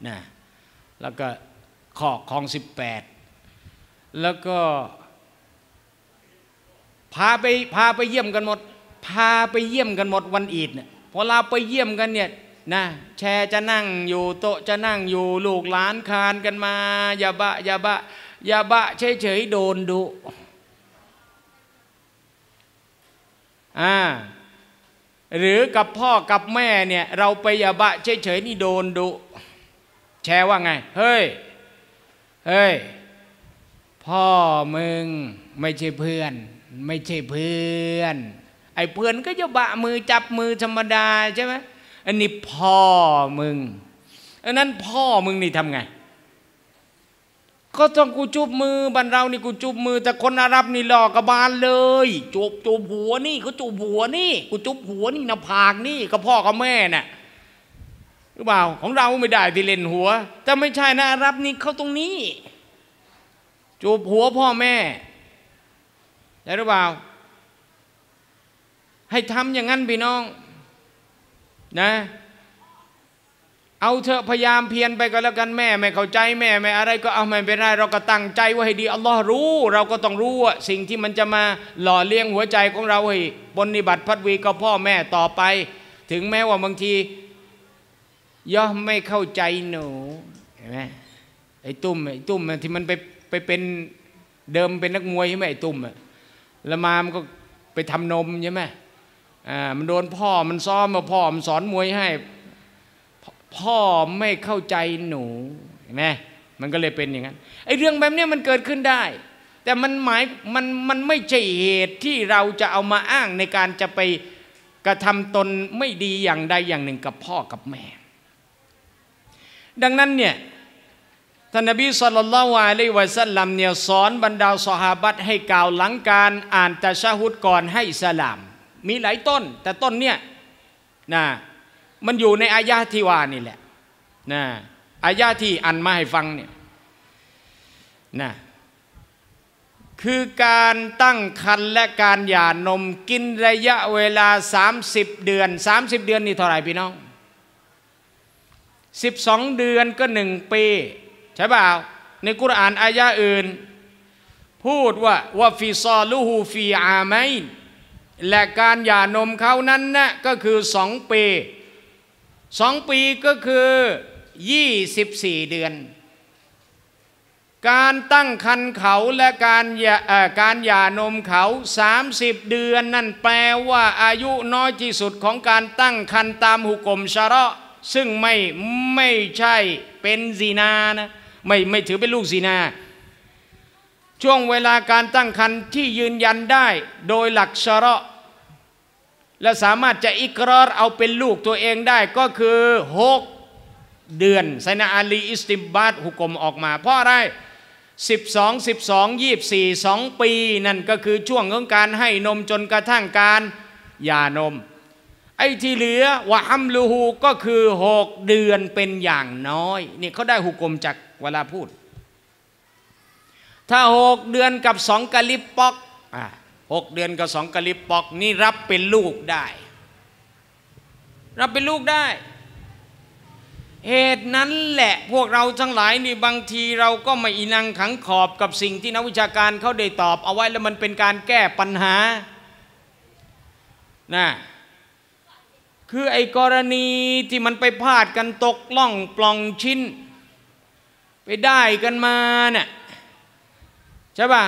นะแล้วก็ขอกของสิบแปดแล้วก็พาไปพาไปเยี่ยมกันหมดพาไปเยี่ยมกันหมดวันอีดเนี่ยพอเราไปเยี่ยมกันเนี่ยนะแชร์จะนั่งอยู่โต๊ะจะนั่งอยู่ลูกหลานคานกันมายาบะยาบะยาบะเฉยเฉยโดนดุอ่าหรือกับพ่อกับแม่เนี่ยเราไปยาบะเฉยเฉยนี่โดนดุแชร์ว่าไงเฮ้ยเฮ้ยพ่อมึงไม่ใช่เพื่อนไม่ใช่เพื่อนไอ้เพื่อนก็จะบะมือจับมือธรรมดาใช่ไหมอันนี้พ่อมึงอันนั้นพ่อมึงนี่ทำไงก็ต้องกูจูบมือบ้านเรานี่กูจูบมือแต่คนอาหรับนี่หลอกกระบาลเลยจูบจูบหัวนี่เขาจูบหัวนี่กูจูบหัวนี่หน้าผากนี่กับพ่อกับแม่น่ะหรือเปล่าของเราไม่ได้ที่เล่นหัวแต่ไม่ใช่นะอาหรับนี่เขาตรงนี้จูบหัวพ่อแม่ได้หรือเปล่าให้ทำอย่างนั้นพี่น้องนะเอาเถอะพยายามเพียรไปก็แล้วกันแม่ไม่เข้าใจแม่ไม่อะไรก็เอาไม่เป็นไรเราก็ตั้งใจว่าให้ดีอัลลอฮ์รู้เราก็ต้องรู้ว่าสิ่งที่มันจะมาหล่อเลี้ยงหัวใจของเราให้ปฏิบัติพัฒวีกับพ่อแม่ต่อไปถึงแม้ว่าบางทีย่อมไม่เข้าใจหนูเห็นไหมไอ้ตุ้มไอ้ตุ้มที่มันไปไปเป็นเดิมเป็นนักมวยใช่ไหมไอ้ตุ่มอะแล้วมามันก็ไปทำนมใช่ไหมอ่ามันโดนพ่อมันซ้อมมาพ่อมันสอนมวยให้พ่อไม่เข้าใจหนูเห็นไหมมันก็เลยเป็นอย่างนั้นไอ้เรื่องแบบนี้มันเกิดขึ้นได้แต่มันหมายมันมันไม่ใช่เหตุที่เราจะเอามาอ้างในการจะไปกระทำตนไม่ดีอย่างใดอย่างหนึ่งกับพ่อกับแม่ดังนั้นเนี่ยท่านนบีศ็อลลัลลอฮุอะลัยฮิวะซัลลัมเนี่ยสอนบรรดาซอฮาบะฮ์ให้กล่าวหลังการอ่านตะชะฮุดก่อนให้สลามมีหลายต้นแต่ต้นเนี่ยนะมันอยู่ในอายะห์ที่ว่านี่แหละนะอายะห์ที่อ่านมาให้ฟังเนี่ยนะ คือการตั้งครรภ์และการหย่านมกินระยะเวลาสามสิบเดือนสามสิบเดือนนี่เท่าไหร่พี่น้องสิบสองเดือนก็หนึ่งปีใช่เปล่าในกุรอานอายะอื่นพูดว่าว่าฟิซาลูฮูฟีอาไมน์และการหย่านมเขานั้นนะก็คือสองปีสองปีก็คือยี่สิบสี่เดือนการตั้งครรภ์เขาและการการหย่านมเขาสามสิบเดือนนั่นแปลว่าอายุน้อยที่สุดของการตั้งครรภ์ตามหุกมชะเราะห์ซึ่งไม่ไม่ใช่เป็นซินานะไม่ไม่ถือเป็นลูกซินาช่วงเวลาการตั้งครรภ์ที่ยืนยันได้โดยหลักชะเราะห์และสามารถจะอิกรารเอาเป็นลูกตัวเองได้ก็คือหกเดือนไซนะอาลีอิสติมบาตหุกมออกมาเพราะอะไรสิบสอง สิบสอง ยี่สิบสี่ สองปีนั่นก็คือช่วงของการให้นมจนกระทั่งการหย่านมไอ้ที่เหลือวะฮัมลูฮูก็คือหกเดือนเป็นอย่างน้อยนี่เขาได้หุกมจากเวลาพูดถ้าหกเดือนกับสองกะลิปปอกอ่ะหกเดือนกับสองกะลิปปอกนี่รับเป็นลูกได้รับเป็นลูกได้เหตุนั้นแหละพวกเราทั้งหลายนี่บางทีเราก็ไม่อินังขังขอบกับสิ่งที่นักวิชาการเขาได้ตอบเอาไว้แล้วมันเป็นการแก้ปัญหานะคือไอ้กรณีที่มันไปพลาดกันตกล่องปล่องชิ้นไปได้กันมาเนี่ยใช่ป่ะ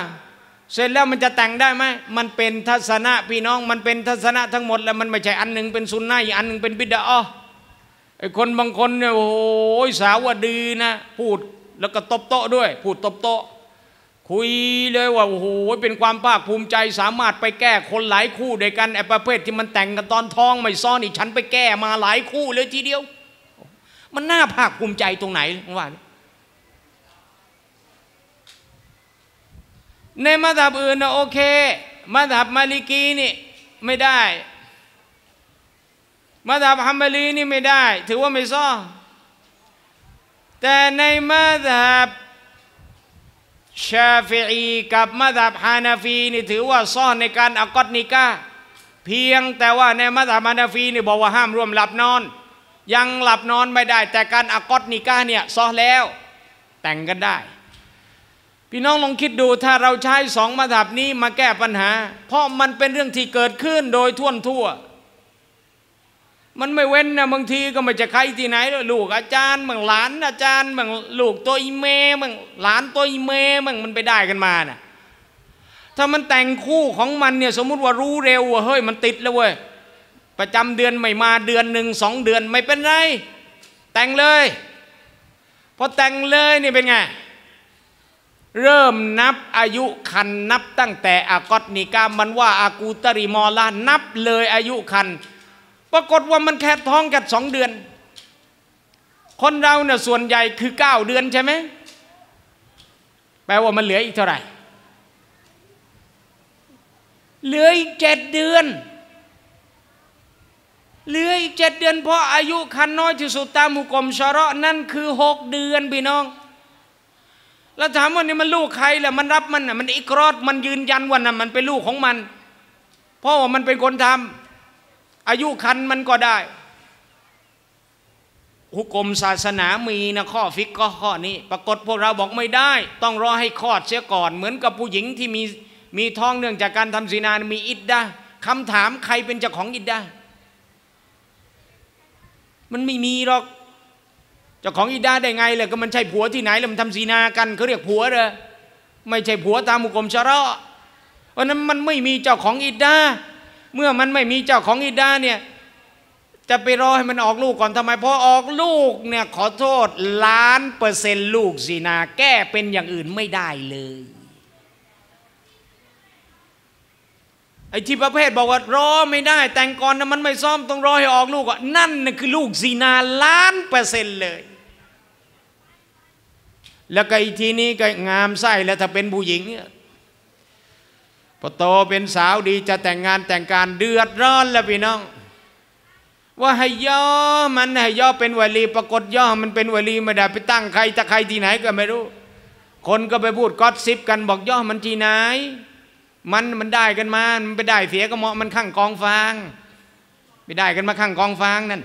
เสร็จแล้วมันจะแต่งได้ไหมมันเป็นทัศนะพี่น้องมันเป็นทัศนะทั้งหมดแล้วมันไม่ใช่อันหนึ่งเป็นซุนนะอีกอันหนึ่งเป็นบิดอะอ์ไอ้คนบางคนเนี่ยโอ้ยสาวดีนะพูดแล้วก็ตบโต๊ะด้วยพูดตบโต๊ะคุยเลยว่าโอ้โหเป็นความภาคภูมิใจสามารถไปแก้คนหลายคู่ด้วยกันไอ้ประเภทที่มันแต่งกันตอนท้องไม่ซ้อนอีกฉันไปแก้มาหลายคู่เลยทีเดียวมันน่าภาคภูมิใจตรงไหนว่าในมัธยมอื่นนะโอเคมัธยมมาลิกีนี่ไม่ได้มัธยมฮัมบาลีนี่ไม่ได้ถือว่าไม่ซ้อแต่ในมัธยมชาฟิอีกับมัธยมฮานาฟีนี่ถือว่าซ้อในการอักดนิกะเพียงแต่ว่าในมัธยมฮานาฟีนี่บอกว่าห้ามร่วมหลับนอนยังหลับนอนไม่ได้แต่การอักดนิกะเนี่ยซ้อแล้วแต่งกันได้พี่น้องลองคิดดูถ้าเราใช้สองมัธยมนี้มาแก้ปัญหาเพราะมันเป็นเรื่องที่เกิดขึ้นโดยทั่วทั่วมันไม่เว้นนะบางทีก็ไม่จะใครที่ไหนลูกอาจารย์บางหลานอาจารย์บางลูกตัวอีเมบางหลานตัวอีเมบางมันไปได้กันมานะถ้ามันแต่งคู่ของมันเนี่ยสมมุติว่ารู้เร็วว่าเฮ้ยมันติดแล้วเว้ยประจำเดือนไม่มาเดือนหนึ่งสองเดือนไม่เป็นไรแต่งเลยพอแต่งเลยนี่เป็นไงเริ่มนับอายุคันนับตั้งแต่อากอตนิกามันว่าอากูตริมอลานับเลยอายุคันปรากฏว่ามันแค่ท้องกันสองเดือนคนเราเนี่ยส่วนใหญ่คือเก้าเดือนใช่ไหมแปลว่ามันเหลืออีกเท่าไหร่เหลืออีกเจ็ดเดือนเหลืออีกเจ็ดเดือนเพราะอายุคันน้อยที่สุดตามหุกมชะเราะห์นั่นคือหกเดือนพี่น้องแล้วถามว่านี่มันลูกใครล่ะมันรับมันน่ะมันอิกรอรมันยืนยันว่าน่ะมันเป็นลูกของมันเพราะว่ามันเป็นคนทำอายุคันมันก็ได้หุกมศาสนามีนะข้อฟิกก็ข้อนี้ปรากฏพวกเราบอกไม่ได้ต้องรอให้คลอดเสียก่อนเหมือนกับผู้หญิงที่มีมีท้องเนื่องจากการทำซินามีอิดดะห์คำถามใครเป็นเจ้าของอิดดะห์มันไม่มีหรอกเจ้าของอิดดะห์ได้ไงเลยก็มันใช่ผัวที่ไหนแล้วมันทำซีนากันเขาเรียกผัวเหรอไม่ใช่ผัวตามหุกมชะเราะห์เพราะนั้นมันไม่มีเจ้าของอิดดะห์เมื่อมันไม่มีเจ้าของอิดดะห์เนี่ยจะไปรอให้มันออกลูกก่อนทำไมพอออกลูกเนี่ยขอโทษล้านเปอร์เซ็นต์ลูกซีนาแก้เป็นอย่างอื่นไม่ได้เลยไอ้ที่ประเภทบอกว่ารอไม่ได้แต่งก่อนนะมันไม่ซ้อมต้องรอให้ออกลูกอ่ะนั่นน่ะคือลูกซีนาล้านเปอร์เซ็นต์เลยแล้วก็อีกทีนี้ก็งามไส้แล้วถ้าเป็นผู้หญิงพอโตเป็นสาวดีจะแต่งงานแต่งการเดือดร้อนแล้วพี่น้องว่าให้ย่อมันให้ย่อเป็นวลีปรากฏย่อมันเป็นวลีไม่ได้ไปตั้งใครตะใครที่ไหนก็ไม่รู้ คนก็ไปพูดก๊อสซิปกันบอกย่อมันที่ไหนมันมันได้กันมามันไปได้เสียก็เหมาะมันข้างกองฟางไปได้กันมาข้างกองฟางนั่น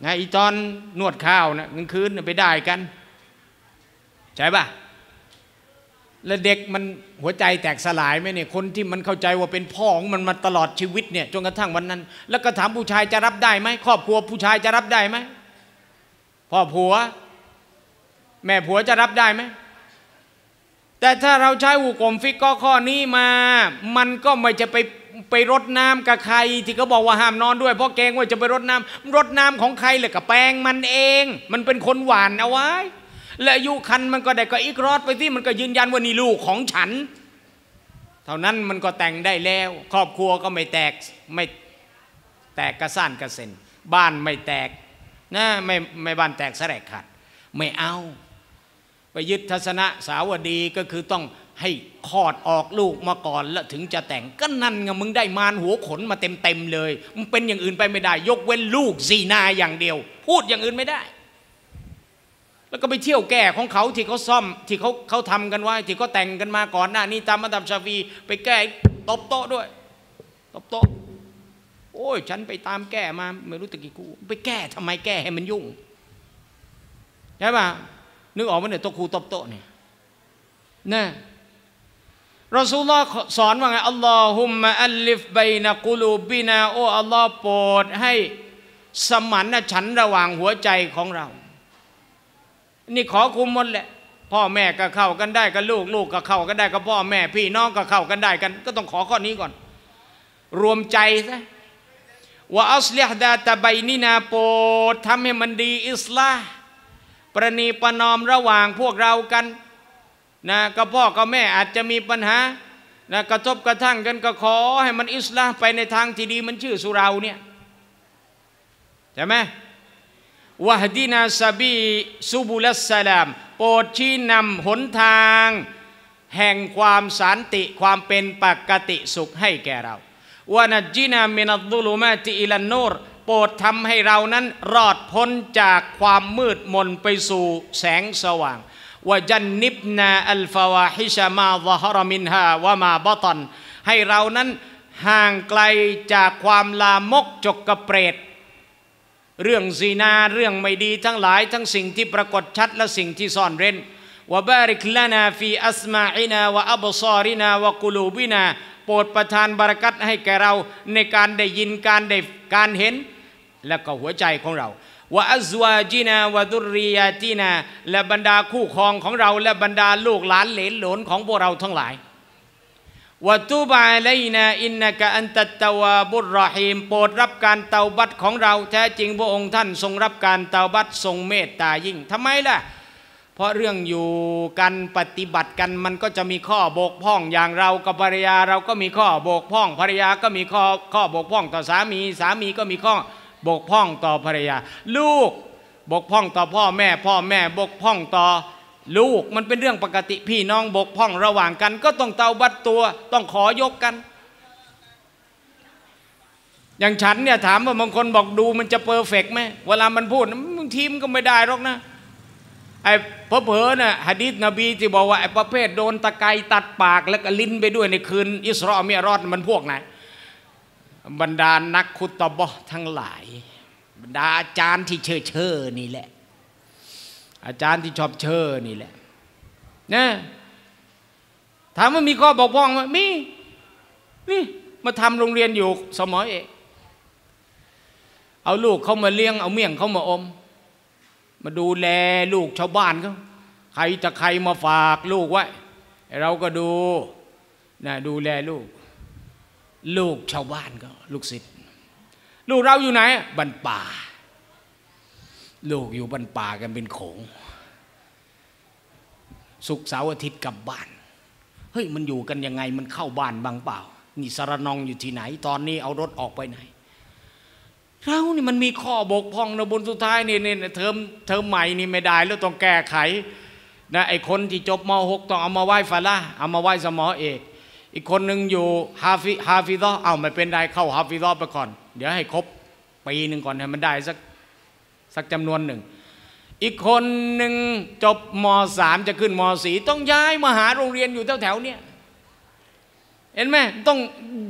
ไงอีตอนนวดข้าวนะกลางคืนไปได้กันใช่ป่ะแล้วเด็กมันหัวใจแตกสลายไหมเนี่ยคนที่มันเข้าใจว่าเป็นพ่อของมันมาตลอดชีวิตเนี่ยจนกระทั่งวันนั้นแล้วก็ถามผู้ชายจะรับได้ไหมครอบครัวผู้ชายจะรับได้ไหมพ่อผัวแม่ผัวจะรับได้ไหมแต่ถ้าเราใช้หูกลมฟิกก็ข้อนี้มามันก็ไม่จะไปไปรดน้ำกับใครที่เขาบอกว่าห้ามนอนด้วยเพราะเกรงว่าจะไปรดน้ำรดน้ำของใครเลยกับแปลงมันเองมันเป็นคนหวานเอาไว้และอายุคันมันก็ได้ก็อิกรอดไปที่มันก็ยืนยันว่านี่ลูกของฉันเท่านั้นมันก็แต่งได้แล้วครอบครัวก็ไม่แตกไม่แตกกระซ่านกระเซ็นบ้านไม่แตกนะไม่ไม่บ้านแตกแสลกขาดไม่เอาไปยึดทัศนะสาวดีก็คือต้องให้คลอดออกลูกมาก่อนแล้วถึงจะแต่งก็นั่นไงมึงได้มารหัวขนมาเต็มเต็มเลยมึงเป็นอย่างอื่นไปไม่ได้ยกเว้นลูกซีนาอย่างเดียวพูดอย่างอื่นไม่ได้แล้วก็ไปเที่ยวแก่ของเขาที่เขาซ่อมที่เขาเขาทำกันไว้ที่เขาแต่งกันมาก่อนหน้านี้ตามมัธยมชาฟีไปแก้ตบโต๊ะด้วยตบโต๊ะโอ้ยฉันไปตามแก้มาไม่รู้ตะกี้กูไปแก้ทำไมแก้ให้มันยุ่งใช่ป่ะนึกออกว่าเนี่ยตัวครูตบโต๊ะเนี่ยนะรอซูลุลลอฮ์สอนว่าไงอัลลอฮุมมะอัลลิฟบัยนะกุลูบินาโอ้อัลลอฮ์โปรดให้สมานฉันท์ระหว่างหัวใจของเรานี่ขอคุมหมดแหละพ่อแม่ก็เข้ากันได้กับลูกลูกก็เข้ากันได้กับพ่อแม่พี่น้องก็เข้ากันได้กันก็ต้องขอข้อนี้ก่อนรวมใจซะว่าอัสลิฮ์ดาตะบัยนินาโปรดทำให้มันดีอิสลาห์ประนีประนอมระหว่างพวกเรากันนะกับพ่อกับแม่อาจจะมีปัญหานะกระทบกระทั่งกันก็ขอให้มันอิสลาห์ไปในทางที่ดีมันชื่อสุเราเนี่ยใช่ไหมวะฮดีนาซาบีซูบุลัสสลามโปรดชี้นำหนทางแห่งความสันติความเป็นปกติสุขให้แก่เราวะนัจญินามินัดดุลุมาติอิลันนูรโปรดทำให้เรานั้นรอดพ้นจากความมืดมนไปสู่แสงสว่างวะจันนิบนาอัลฟาวาฮิชะมาซะฮะรมินฮาวะมาบะตันให้เรานั้นห่างไกลจากความลามกจกกระเปรตเรื่องซีนาเรื่องไม่ดีทั้งหลายทั้งสิ่งที่ปรากฏชัดและสิ่งที่ซ่อนเร้นวะบาริกลานาฟีอัสมาอินาวะอับซารินาวะกุลูบินาโปรดประทานบารกัตให้แก่เราในการได้ยินการได้การเห็นและก็หัวใจของเราวะอัซวาจินาวะดุริยาตินาและบรรดาคู่ครองของเราและบรรดาลูกหลานเหลนหลนของพวกเราทั้งหลายวะตูบะอะลัยนาอินนะกะอันตัตตะวาบุรเราะฮีมโปรดรับการเตาบัตของเราแท้จริงพระองค์ท่านทรงรับการเตาบัตทรงเมตตายิ่งทำไมล่ะเพราะเรื่องอยู่กันปฏิบัติกันมันก็จะมีข้อบกพร่องอย่างเรากับภรรยาเราก็มีข้อบกพร่องภรรยาก็มีข้อข้อบกพร่องต่อสามีสามีก็มีข้อบกพร่องต่อภรรยาลูกบกพร่องต่อพ่อแม่พ่อแม่บกพร่องต่อลูกมันเป็นเรื่องปกติพี่น้องบกพร่องระหว่างกันก็ต้องเตาบัดตัวต้องขอยกกันอย่างฉันเนี่ยถามว่าบางคนบอกดูมันจะเพอร์เฟกต์ไหมเวลามันพูดบางทีมันก็ไม่ได้หรอกนะไอ้เผลอๆนะหะดีษนบีที่บอกว่าไอ้ประเภทโดนตะไคร่ตัดปากแล้วก็ลิ้นไปด้วยในคืนอิสรอมิอรอจมันพวกไหนบรรดานักคุตบะห์ทั้งหลายบรรดาอาจารย์ที่เชอเชอนี่แหละอาจารย์ที่ชอบเชอนี่แหละนะถามว่ามีข้อบกพร่องไหมมีนี่มาทำโรงเรียนอยู่สมอเอกเอาลูกเขามาเลี้ยงเอาเมี่ยงเขามาอมมาดูแลลูกชาวบ้านเขาใครจะใครมาฝากลูกไว้เราก็ดูนะดูแลลูกลูกชาวบ้านก็ลูกศิษย์ลูกเราอยู่ไหนบ้านป่าลูกอยู่บ้านป่ากันเป็นโขงศุกร์เสาร์อาทิตย์กลับบ้านเฮ้ยมันอยู่กันยังไงมันเข้าบ้านบ้างเปล่านี่สารนองอยู่ที่ไหนตอนนี้เอารถออกไปไหนเรานี่มันมีข้อบกพร่องนะบนสุดท้ายนี่เนี่ยเทอมเทอมใหม่นี่ไม่ได้แล้วต้องแก้ไขนะไอ้คนที่จบม.หกต้องเอามาไหว้ฟาลาเอามาไหว้สมอเอกอีกคนหนึ่งอยู่ฮาฟิฮาฟิซอเอาไม่เป็นไรเข้าฮาฟิซอไปก่อนเดี๋ยวให้ครบปีหนึ่งก่อนให้มันได้สักสักจำนวนหนึ่ง อีกคนหนึ่งจบมอสามจะขึ้นมอสี่ต้องย้ายมาหาโรงเรียนอยู่แถวๆเนี้ยเห็นไหมต้อง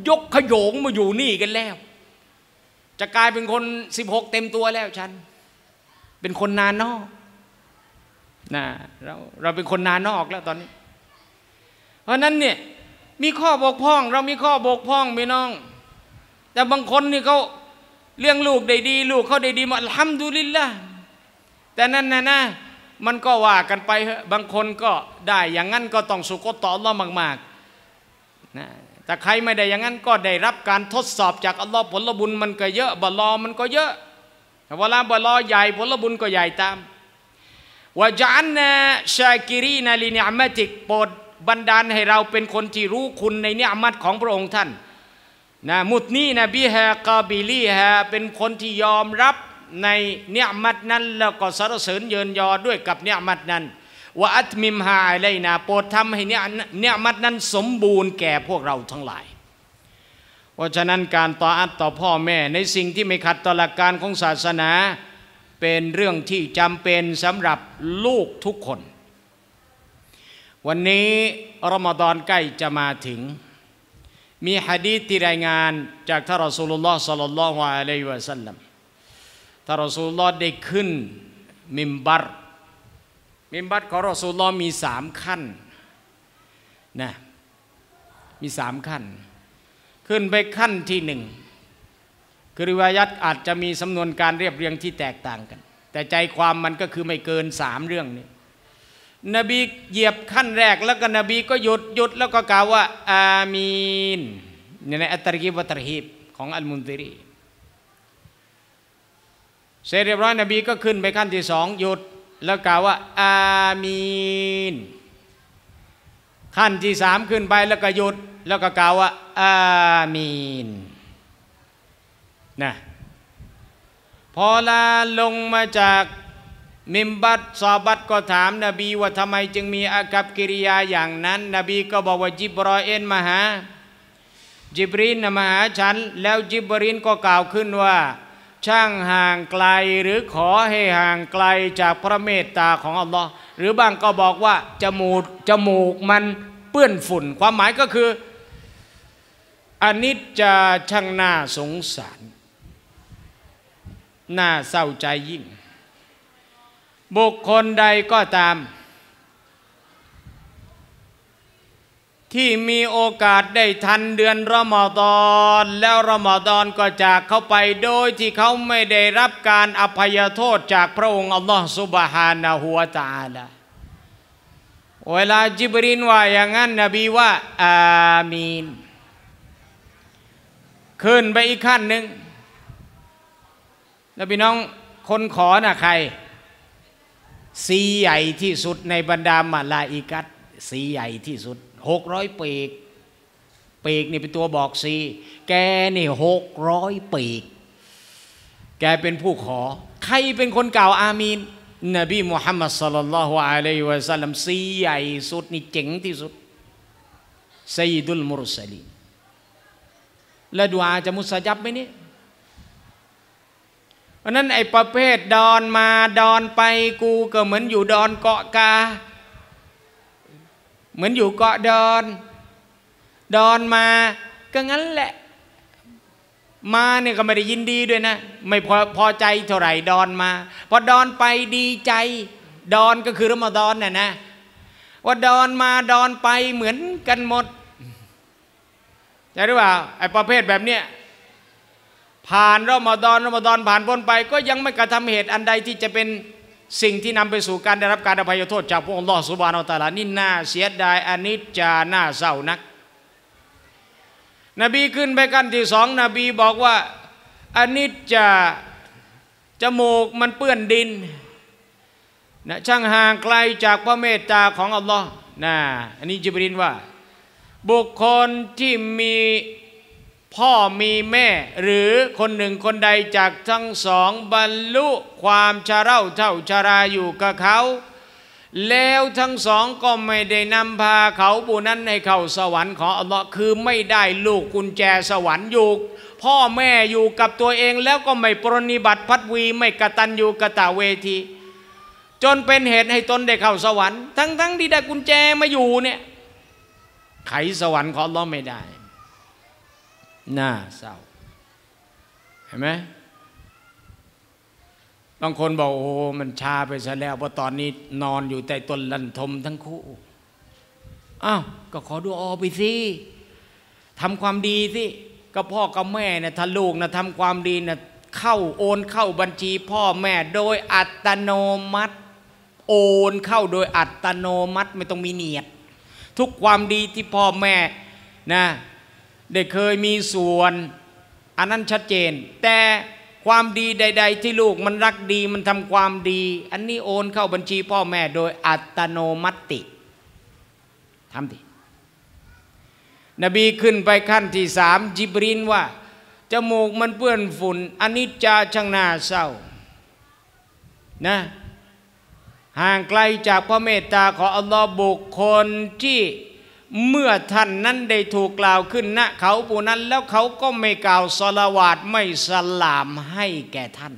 ยกขโยงมาอยู่นี่กันแล้วจะกลายเป็นคนสิบหกเต็มตัวแล้วฉันเป็นคนนานอกนะเราเราเป็นคนนานอกแล้วตอนนี้เพราะนั้นเนี่ยมีข้อบกพร่องเรามีข้อบกพร่องพี่น้องแต่บางคนนี่เขาเลี้ยงลูกได้ดีลูกเขาได้ดีมาอัลฮัมดุลิลละห์แต่นั่นนะนะมันก็ว่ากันไปบางคนก็ได้อย่างนั้นก็ต้องสุกต่ออัลลอฮ์มากๆนะแต่ใครไม่ได้อย่างนั้นก็ได้รับการทดสอบจากอัลลอฮ์ผลบุญมันก็เยอะบะลอมันก็เยอะเวลาบะลอใหญ่ผลบุญก็ใหญ่ตามวะญะอัลนาชากิรีนาลินิอ์มะติกโปรดบันดาลให้เราเป็นคนที่รู้คุณในนิอ์มัตของพระองค์ท่านนะมุตนี่นะบิฮากาบิลีฮะเป็นคนที่ยอมรับในเนื้อมัดนั้นแล้วก็สรรเสริญเยินยอด้วยกับเนื้อมัดนั้นว่าอัตมิมฮาอะไรนะโปรดทำให้เนื้อเนื้อมัดนั้นสมบูรณ์แก่พวกเราทั้งหลายเพราะฉะนั้นการต่ออัตต่อพ่อแม่ในสิ่งที่ไม่ขัดต่อหลักการของศาสนาเป็นเรื่องที่จำเป็นสำหรับลูกทุกคนวันนี้รอมฎอนใกล้จะมาถึงมีหะดีษที่รายงานจากท่านรอซูลุลลอฮ์ ศ็อลลัลลอฮุอะลัยฮิวะซัลลัมท่านรอซูลุลลอฮ์ได้ขึ้นมิมบัรมิมบัรของรอซูลุลลอฮ์มีสามขั้นนะมีสามขั้นขึ้นไปขั้นที่หนึ่งคือริวายัตอาจจะมีสำนวนการเรียบเรียงที่แตกต่างกันแต่ใจความมันก็คือไม่เกินสามเรื่องนี้นบีเหยียบขั้นแรกแล้วก็นบีก็หยุดหยุดแล้วก็กล่าวว่าอามีนในอัตตะกีบอัตตะฮีบของอัลมุนซิรีเสร็จเรียบร้อยนบีก็ขึ้นไปขั้นที่สองหยุดแล้วกล่าวว่าอามีนขั้นที่สามขึ้นไปแล้วก็หยุดแล้วก็กล่าวว่าอามีนนะพอลาลงมาจากมิมบัตซอบัตก็ถามนบีว่าทำไมจึงมีอากัปกิริยาอย่างนั้นนบีก็บอกว่าจิบรอเอนมาหาจิบรีนมาหาฉันแล้วจิบรีนก็กล่าวขึ้นว่าช่างห่างไกลหรือขอให้ห่างไกลจากพระเมตตาของอัลลอฮ์หรือบางก็บอกว่าจมูกจมูกมันเปื้อนฝุ่นความหมายก็คืออันนี้จะช่างน่าสงสารน่าเศร้าใจยิ่งบุคคลใดก็ตามที่มีโอกาสได้ทันเดือนรอมฎอนแล้วรอมฎอนก็จากเขาไปโดยที่เขาไม่ได้รับการอภัยโทษจากพระองค์อัลลอฮฺซุบฮานะฮูวะตะอาลาเวลาจิบรีนว่าอย่างนั้นนบีว่าอามีนขึ้นไปอีกขั้นหนึ่งแล้วพี่น้องคนขอน่ะใครสีใหญ่ที่สุดในบรรดามาลาอิกัตสีใหญ่ที่สุดหกร้อยปีกปีกนี่เป็นตัวบอกสีแกนี่หกร้อยปีกแกเป็นผู้ขอใครเป็นคนกล่าวอามีนนบีมุฮัมมัดศ็อลลัลลอฮุอะลัยฮิวะซัลลัมสีใหญ่สุดนี่เจ๋งที่สุดซัยยิดุลมุรสลีนและดุอาจะมุสตับไหมเนี่ยเพราะนั้นไอ้ประเภทดอนมาดอนไปกูก็เหมือนอยู่ดอนเกาะกาเหมือนอยู่เกาะดอนดอนมาก็งั้นแหละมาเนี่ยก็ไม่ได้ยินดีด้วยนะไม่พอพอใจเท่าไหร่ดอนมาพอดอนไปดีใจดอนก็คือรอมฎอนน่ะนะว่าดอนมาดอนไปเหมือนกันหมดใช่หรือเปล่าไอ้ประเภทแบบเนี้ยผ่านรอมฎอนรอมฎอนผ่านพ้นไปก็ยังไม่กระทำเหตุอันใดที่จะเป็นสิ่งที่นำไปสู่การได้รับการอภัยโทษจากพระองค์อัลลอฮฺซุบฮานะฮูวะตะอาลานี่น่าเสียดายอันนี้จะน่าเศร้านักนบีขึ้นไปกันที่สองนบีบอกว่าอันนี้จะจมูกมันเปื้อนดินนะช่างห่างไกลจากพระเมตตาของอัลลอฮฺนะอันนี้จิบรีนว่าบุคคลที่มีพ่อมีแม่หรือคนหนึ่งคนใดจากทั้งสองบรรลุความชราเท่าชราอยู่กับเขาแล้วทั้งสองก็ไม่ได้นำพาเขาผู้นั้นให้เข้าสวรรค์ของอัลลอฮ์คือไม่ได้ลูกกุญแจสวรรค์อยู่พ่อแม่อยู่กับตัวเองแล้วก็ไม่ปรนนิบัติพัดวีไม่กตัญญูกตเวที จนเป็นเหตุให้ตนได้เข้าสวรรค์ทั้งๆที่ได้กุญแจมาอยู่เนี่ยไขสวรรค์ของอัลลอฮ์ไม่ได้น่าเศร้าเห็นไหมบางคนบอกโอ้มันชาไปซะแล้วเพราะตอนนี้นอนอยู่ใต้ต้นลันทมทั้งคู่อ้าวก็ขอดูออไปสิทำความดีสิก็พ่อกับแม่นะถ้าลูกนะทำความดีนะเข้าโอนเข้าบัญชีพ่อแม่โดยอัตโนมัติโอนเข้าโดยอัตโนมัติไม่ต้องมีเนียดทุกความดีที่พ่อแม่นะได้เคยมีส่วนอันนั้นชัดเจนแต่ความดีใดๆที่ลูกมันรักดีมันทำความดีอันนี้โอนเข้าบัญชีพ่อแม่โดยอัตโนมัติทำดินบีขึ้นไปขั้นที่สามจิบรีนว่าจมูกมันเปื้อนฝุ่นอนิจจาช่างน่าเศร้านะห่างไกลจากพระเมตตาของอัลลอฮ์บุคคลที่เมื่อท่านนั้นได้ถูกกล่าวขึ้นณเขาปูนั้นแล้วเขาก็ไม่กล่าวศอลาวาตไม่สลามให้แก่ท่าน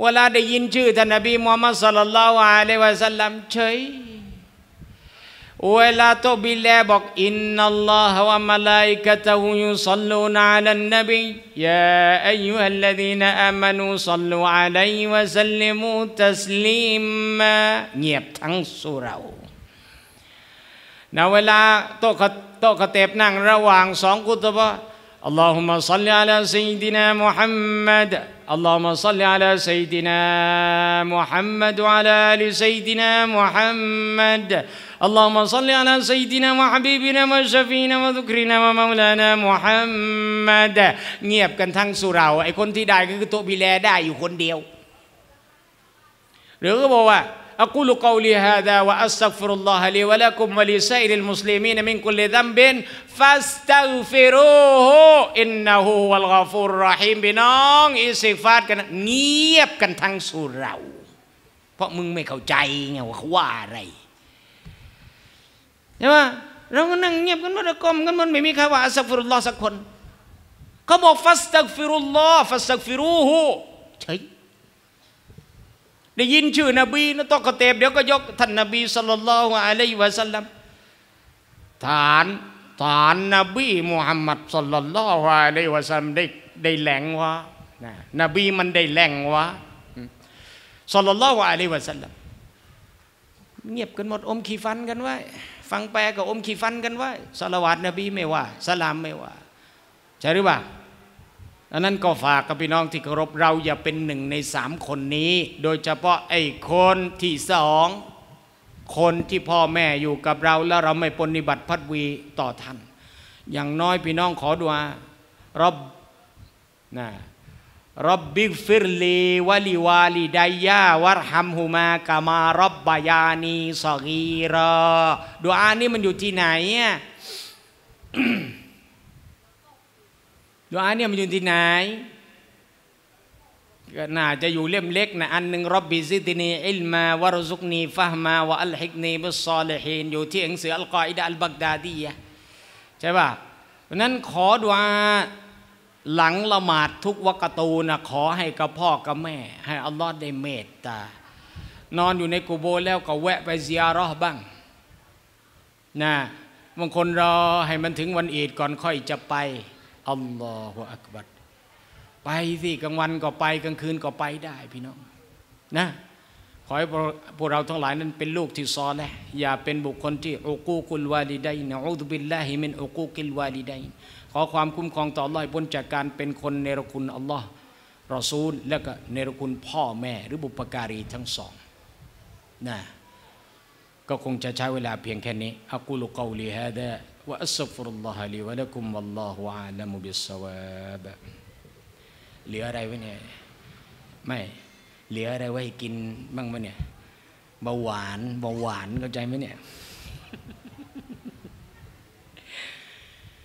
เวลาได้ยินชื่อท่านนบีมุฮัมมัดศ็อลลัลลอฮุอะลัยฮิวะซัลลัมเฉยเวลาตบิลาบอกอินนัลลอฮฺวะมะลาอิกะตะฮุยุศ็อลลูนอะลันนบียาอัยยูฮัลลซีนะอามานูศ็อลลูอะลัยฮิวะซัลลิมูตัสลีมะเงียบทั้งสุเราะห์ณเวลาโต๊ะโต๊ะกระเตบนั่งระหว่างสองกุตบะอัลลอฮุมะศ็อลลิอะลาซัยยิดินามุฮัมมัดอัลลอฮุมะศ็อลลิอะลาซัยยิดินามุฮัมมัดวะอะลาอาลิซัยยิดินามุฮัมมัดอัลลอฮุมะศ็อลลิอะลาซัยยิดินาวะฮะบีบินาวะชะฟีนาวะซุครีนาวะมะมูลานามุฮัมมัดเงียบกันทั้งสุเราะห์ไอ้คนที่ได้ก็คือโต๊ะบิแลได้อยู่คนเดียวหรือก็บอกว่าأقول قولي هذا وأستغفر الله لي ولكم ولسائر المسلمين من كل ذنب فاستغفروه إنه هو الغفور الرحيم พี่น้องอิสติฆฟาร์กันเงียบกันทั้งสุเราะห์เพราะมึงไม่เข้าใจไงว่าเขาว่าอะไรใช่ไหมเราก็นั่งเงียบกันมันระกมกันมันไม่มีใครว่าอัสตัฆฟิรุลลอฮ์สักคนเขาบอกฟัสตัฆฟิรุลลอฮ์ฟัสตัฆฟิรูฮุใช่ได้ยินชื่อนบีนะต้องกระเตบเดี๋ยวก็ยกท่านนบีศ็อลลัลลอฮุอะลัยฮิวะซัลลัมฐานฐานนบีมุฮัมมัดศ็อลลัลลอฮุอะลัยฮิวะซัลลัมได้ได้แหล่งวะนะนบีมันได้แหล่งวะศ็อลลัลลอฮุอะลัยฮิวะซัลลัมเงียบกันหมดอมขี้ฟันกันไว้ฟังแปลก็อมขี้ฟันกันไว้ศอลาวาตนบีไม่ว่าสลามไม่ว่าใช่หรือเปล่าอันนั้นก็ฝากกับพี่น้องที่เคารพเราอย่าเป็นหนึ่งในสามคนนี้โดยเฉพาะไอ้คนที่สองคนที่พ่อแม่อยู่กับเราแล้วเราไม่ปฏิบัติพัฒวีต่อท่านอย่างน้อยพี่น้องขอดุอาร็อบนะร็อบบิฟิรลีวะลิวาลิดัยยะวัรฮัมฮุมากะมาร็อบบะยานีศะกีรอดุอานี้มันอยู่ที่ไหนอ่ะ ดุอาเนี่ยมันอยู่ที่ไหนก็น่าจะอยู่เล่มเล็กนะอันหนึ่งร็อบบิซิดนีอิลมาวะรซุกนีฟะฮ์มาวะอัลฮิกนีบิศศอลิฮีนอยู่ที่หนังสืออัลกออิดะฮ์อัลบักดาดียะห์ใช่ป่ะเพราะนั้นขอดุอาหลังละหมาดทุกวักตูนะขอให้กับพ่อกับแม่ให้อัลลอฮ์ได้เมตตานอนอยู่ในกุโบร์แล้วก็แวะไปซิยารอฮ์บ้างนะบางคนรอให้มันถึงวันอีดก่อนค่อยจะไปอัลลอฮฺอักบัรไปสิกลางวันก็ไปกลางคืนก็ไปได้พี่น้องนะขอให้พวกเราทั้งหลายนั้นเป็นลูกที่ซอเลห์อย่าเป็นบุคคลที่อุกูกุลวาลิดัยนะอูซุบิลลาฮิมินอุกูกิลวาลิดัยขอความคุ้มครองต่ออัลลอฮฺพ้นจากการเป็นคนเนรคุณอัลลอฮฺรอซูลและก็เนรคุณพ่อแม่หรือบุพการีทั้งสองนะก็คงจะใช้เวลาเพียงแค่นี้อักูลุกอลีฮะดะوأستغفر الله لي ولكم والله أعلم بالصواب เหลืออะไรไว้เนี่ยไม่เหลืออะไรไว้กินบ้างไหมเนี่ยเบาหวานเบาหวานเข้าใจไหมเนี่ย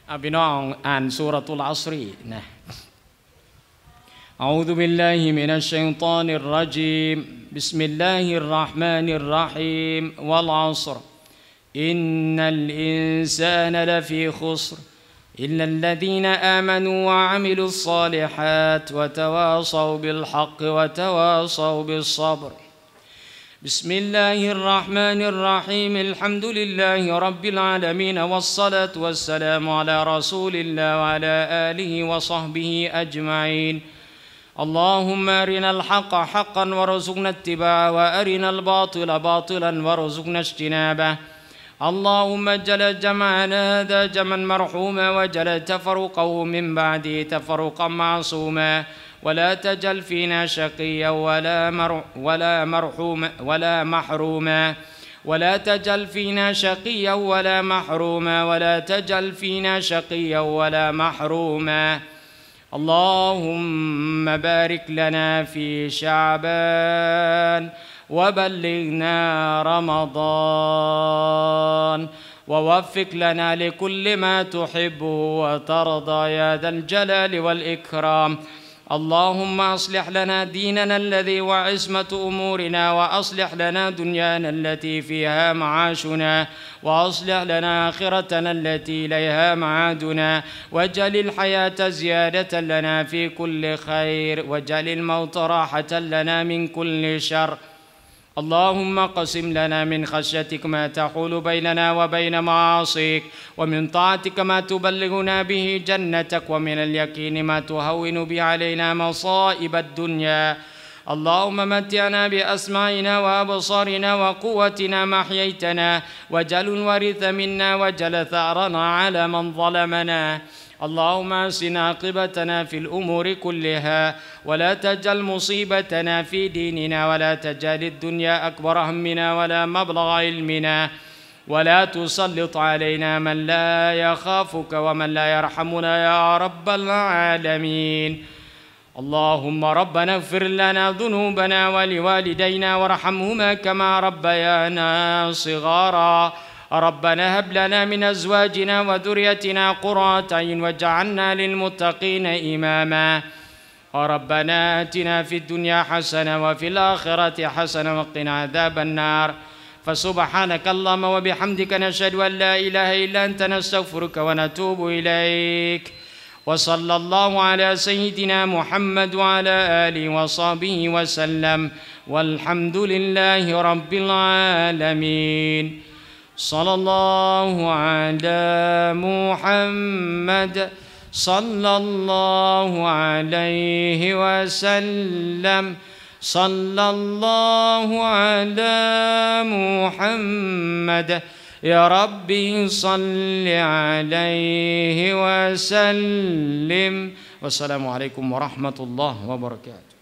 เอาพี่น้องอ่านซูเราะตุลอัสรีนะเอาดูบิลลาฮิมินัชชัยฏอนิรเราะญีมบิสมิลลาฮิรเราะห์มานิรเราะฮีมวัลอัศรإن الإنسان لفي خسر إلا الذين آمنوا وعملوا الصالحات وتواصوا بالحق وتواصوا بالصبر بسم الله الرحمن الرحيم الحمد لله رب العالمين والصلاة والسلام على رسول الله وعلى آله وصحبه أجمعين اللهم أرنا الحق حقا وارزقنا اتباعه وأرنا الباطل باطلا وارزقنا اجتنابه اللهم اجعل جمعنا هذا جمعا مرحوما واجعل تفرقه من بعده تفرقا معصوما ولا تجعل فينا شقيا ولا مر ولا مرحوما ولا محروما ولا تجعل فينا شقيا ولا محروما ولا تجعل فينا شقيا ولا محروما اللهم بارك لنا في شعبان وبلغنا رمضان ووفق لنا لكل ما تحبه وترضى يا ذا الجلال والإكرام اللهم أصلح لنا ديننا الذي هو عصمة أمورنا وأصلح لنا دنيانا التي فيها معاشنا وأصلح لنا آخرتنا التي إليها معادنا واجعل الحياة زيادة لنا في كل خير واجعل الموت راحة لنا من كل شر اللهم قسم لنا من خشيتك ما تحول بيننا وبين معاصيك ومن طاعتك ما تبلغنا به جنتك ومن اليقين ما تهون به علينا مصائب الدنيا اللهم متعنا بأسماعنا وأبصارنا وقوتنا ما أحييتنا واجعل الوارث منا واجعل ثأرنا على من ظلمنا اللهم أحسن عاقبتنا في الأمور كلها ولا تجعل مصيبتنا في ديننا ولا تجعل الدنيا أكبر همنا ولا مبلغ علمنا ولا تسلط علينا من لا يخافك ومن لا يرحمنا يا رب العالمين اللهم ربنا اغفر لنا ذنوبنا ولوالدينا وارحمهما كما ربيانا صغارا ربنا هب لنا من أزواجنا وذريتنا قرة أعين واجعلنا للمتقين إماما ربنا آتنا في الدنيا حسنة وفي الآخرة حسنة وقنا عذاب النار فسبحانك اللهم وبحمدك نشهد أن لا إله إلا أنت نستغفرك ونتوب إليك وصلى الله على سيدنا محمد وعلى آله وصحبه وسلم والحمد لله رب العالمين صلى الله على محمد صلى الله عليه وسلم صلى الله على محمد يا ربي صل عليه وسلم والسلام عليكم ورحمة الله وبركاته.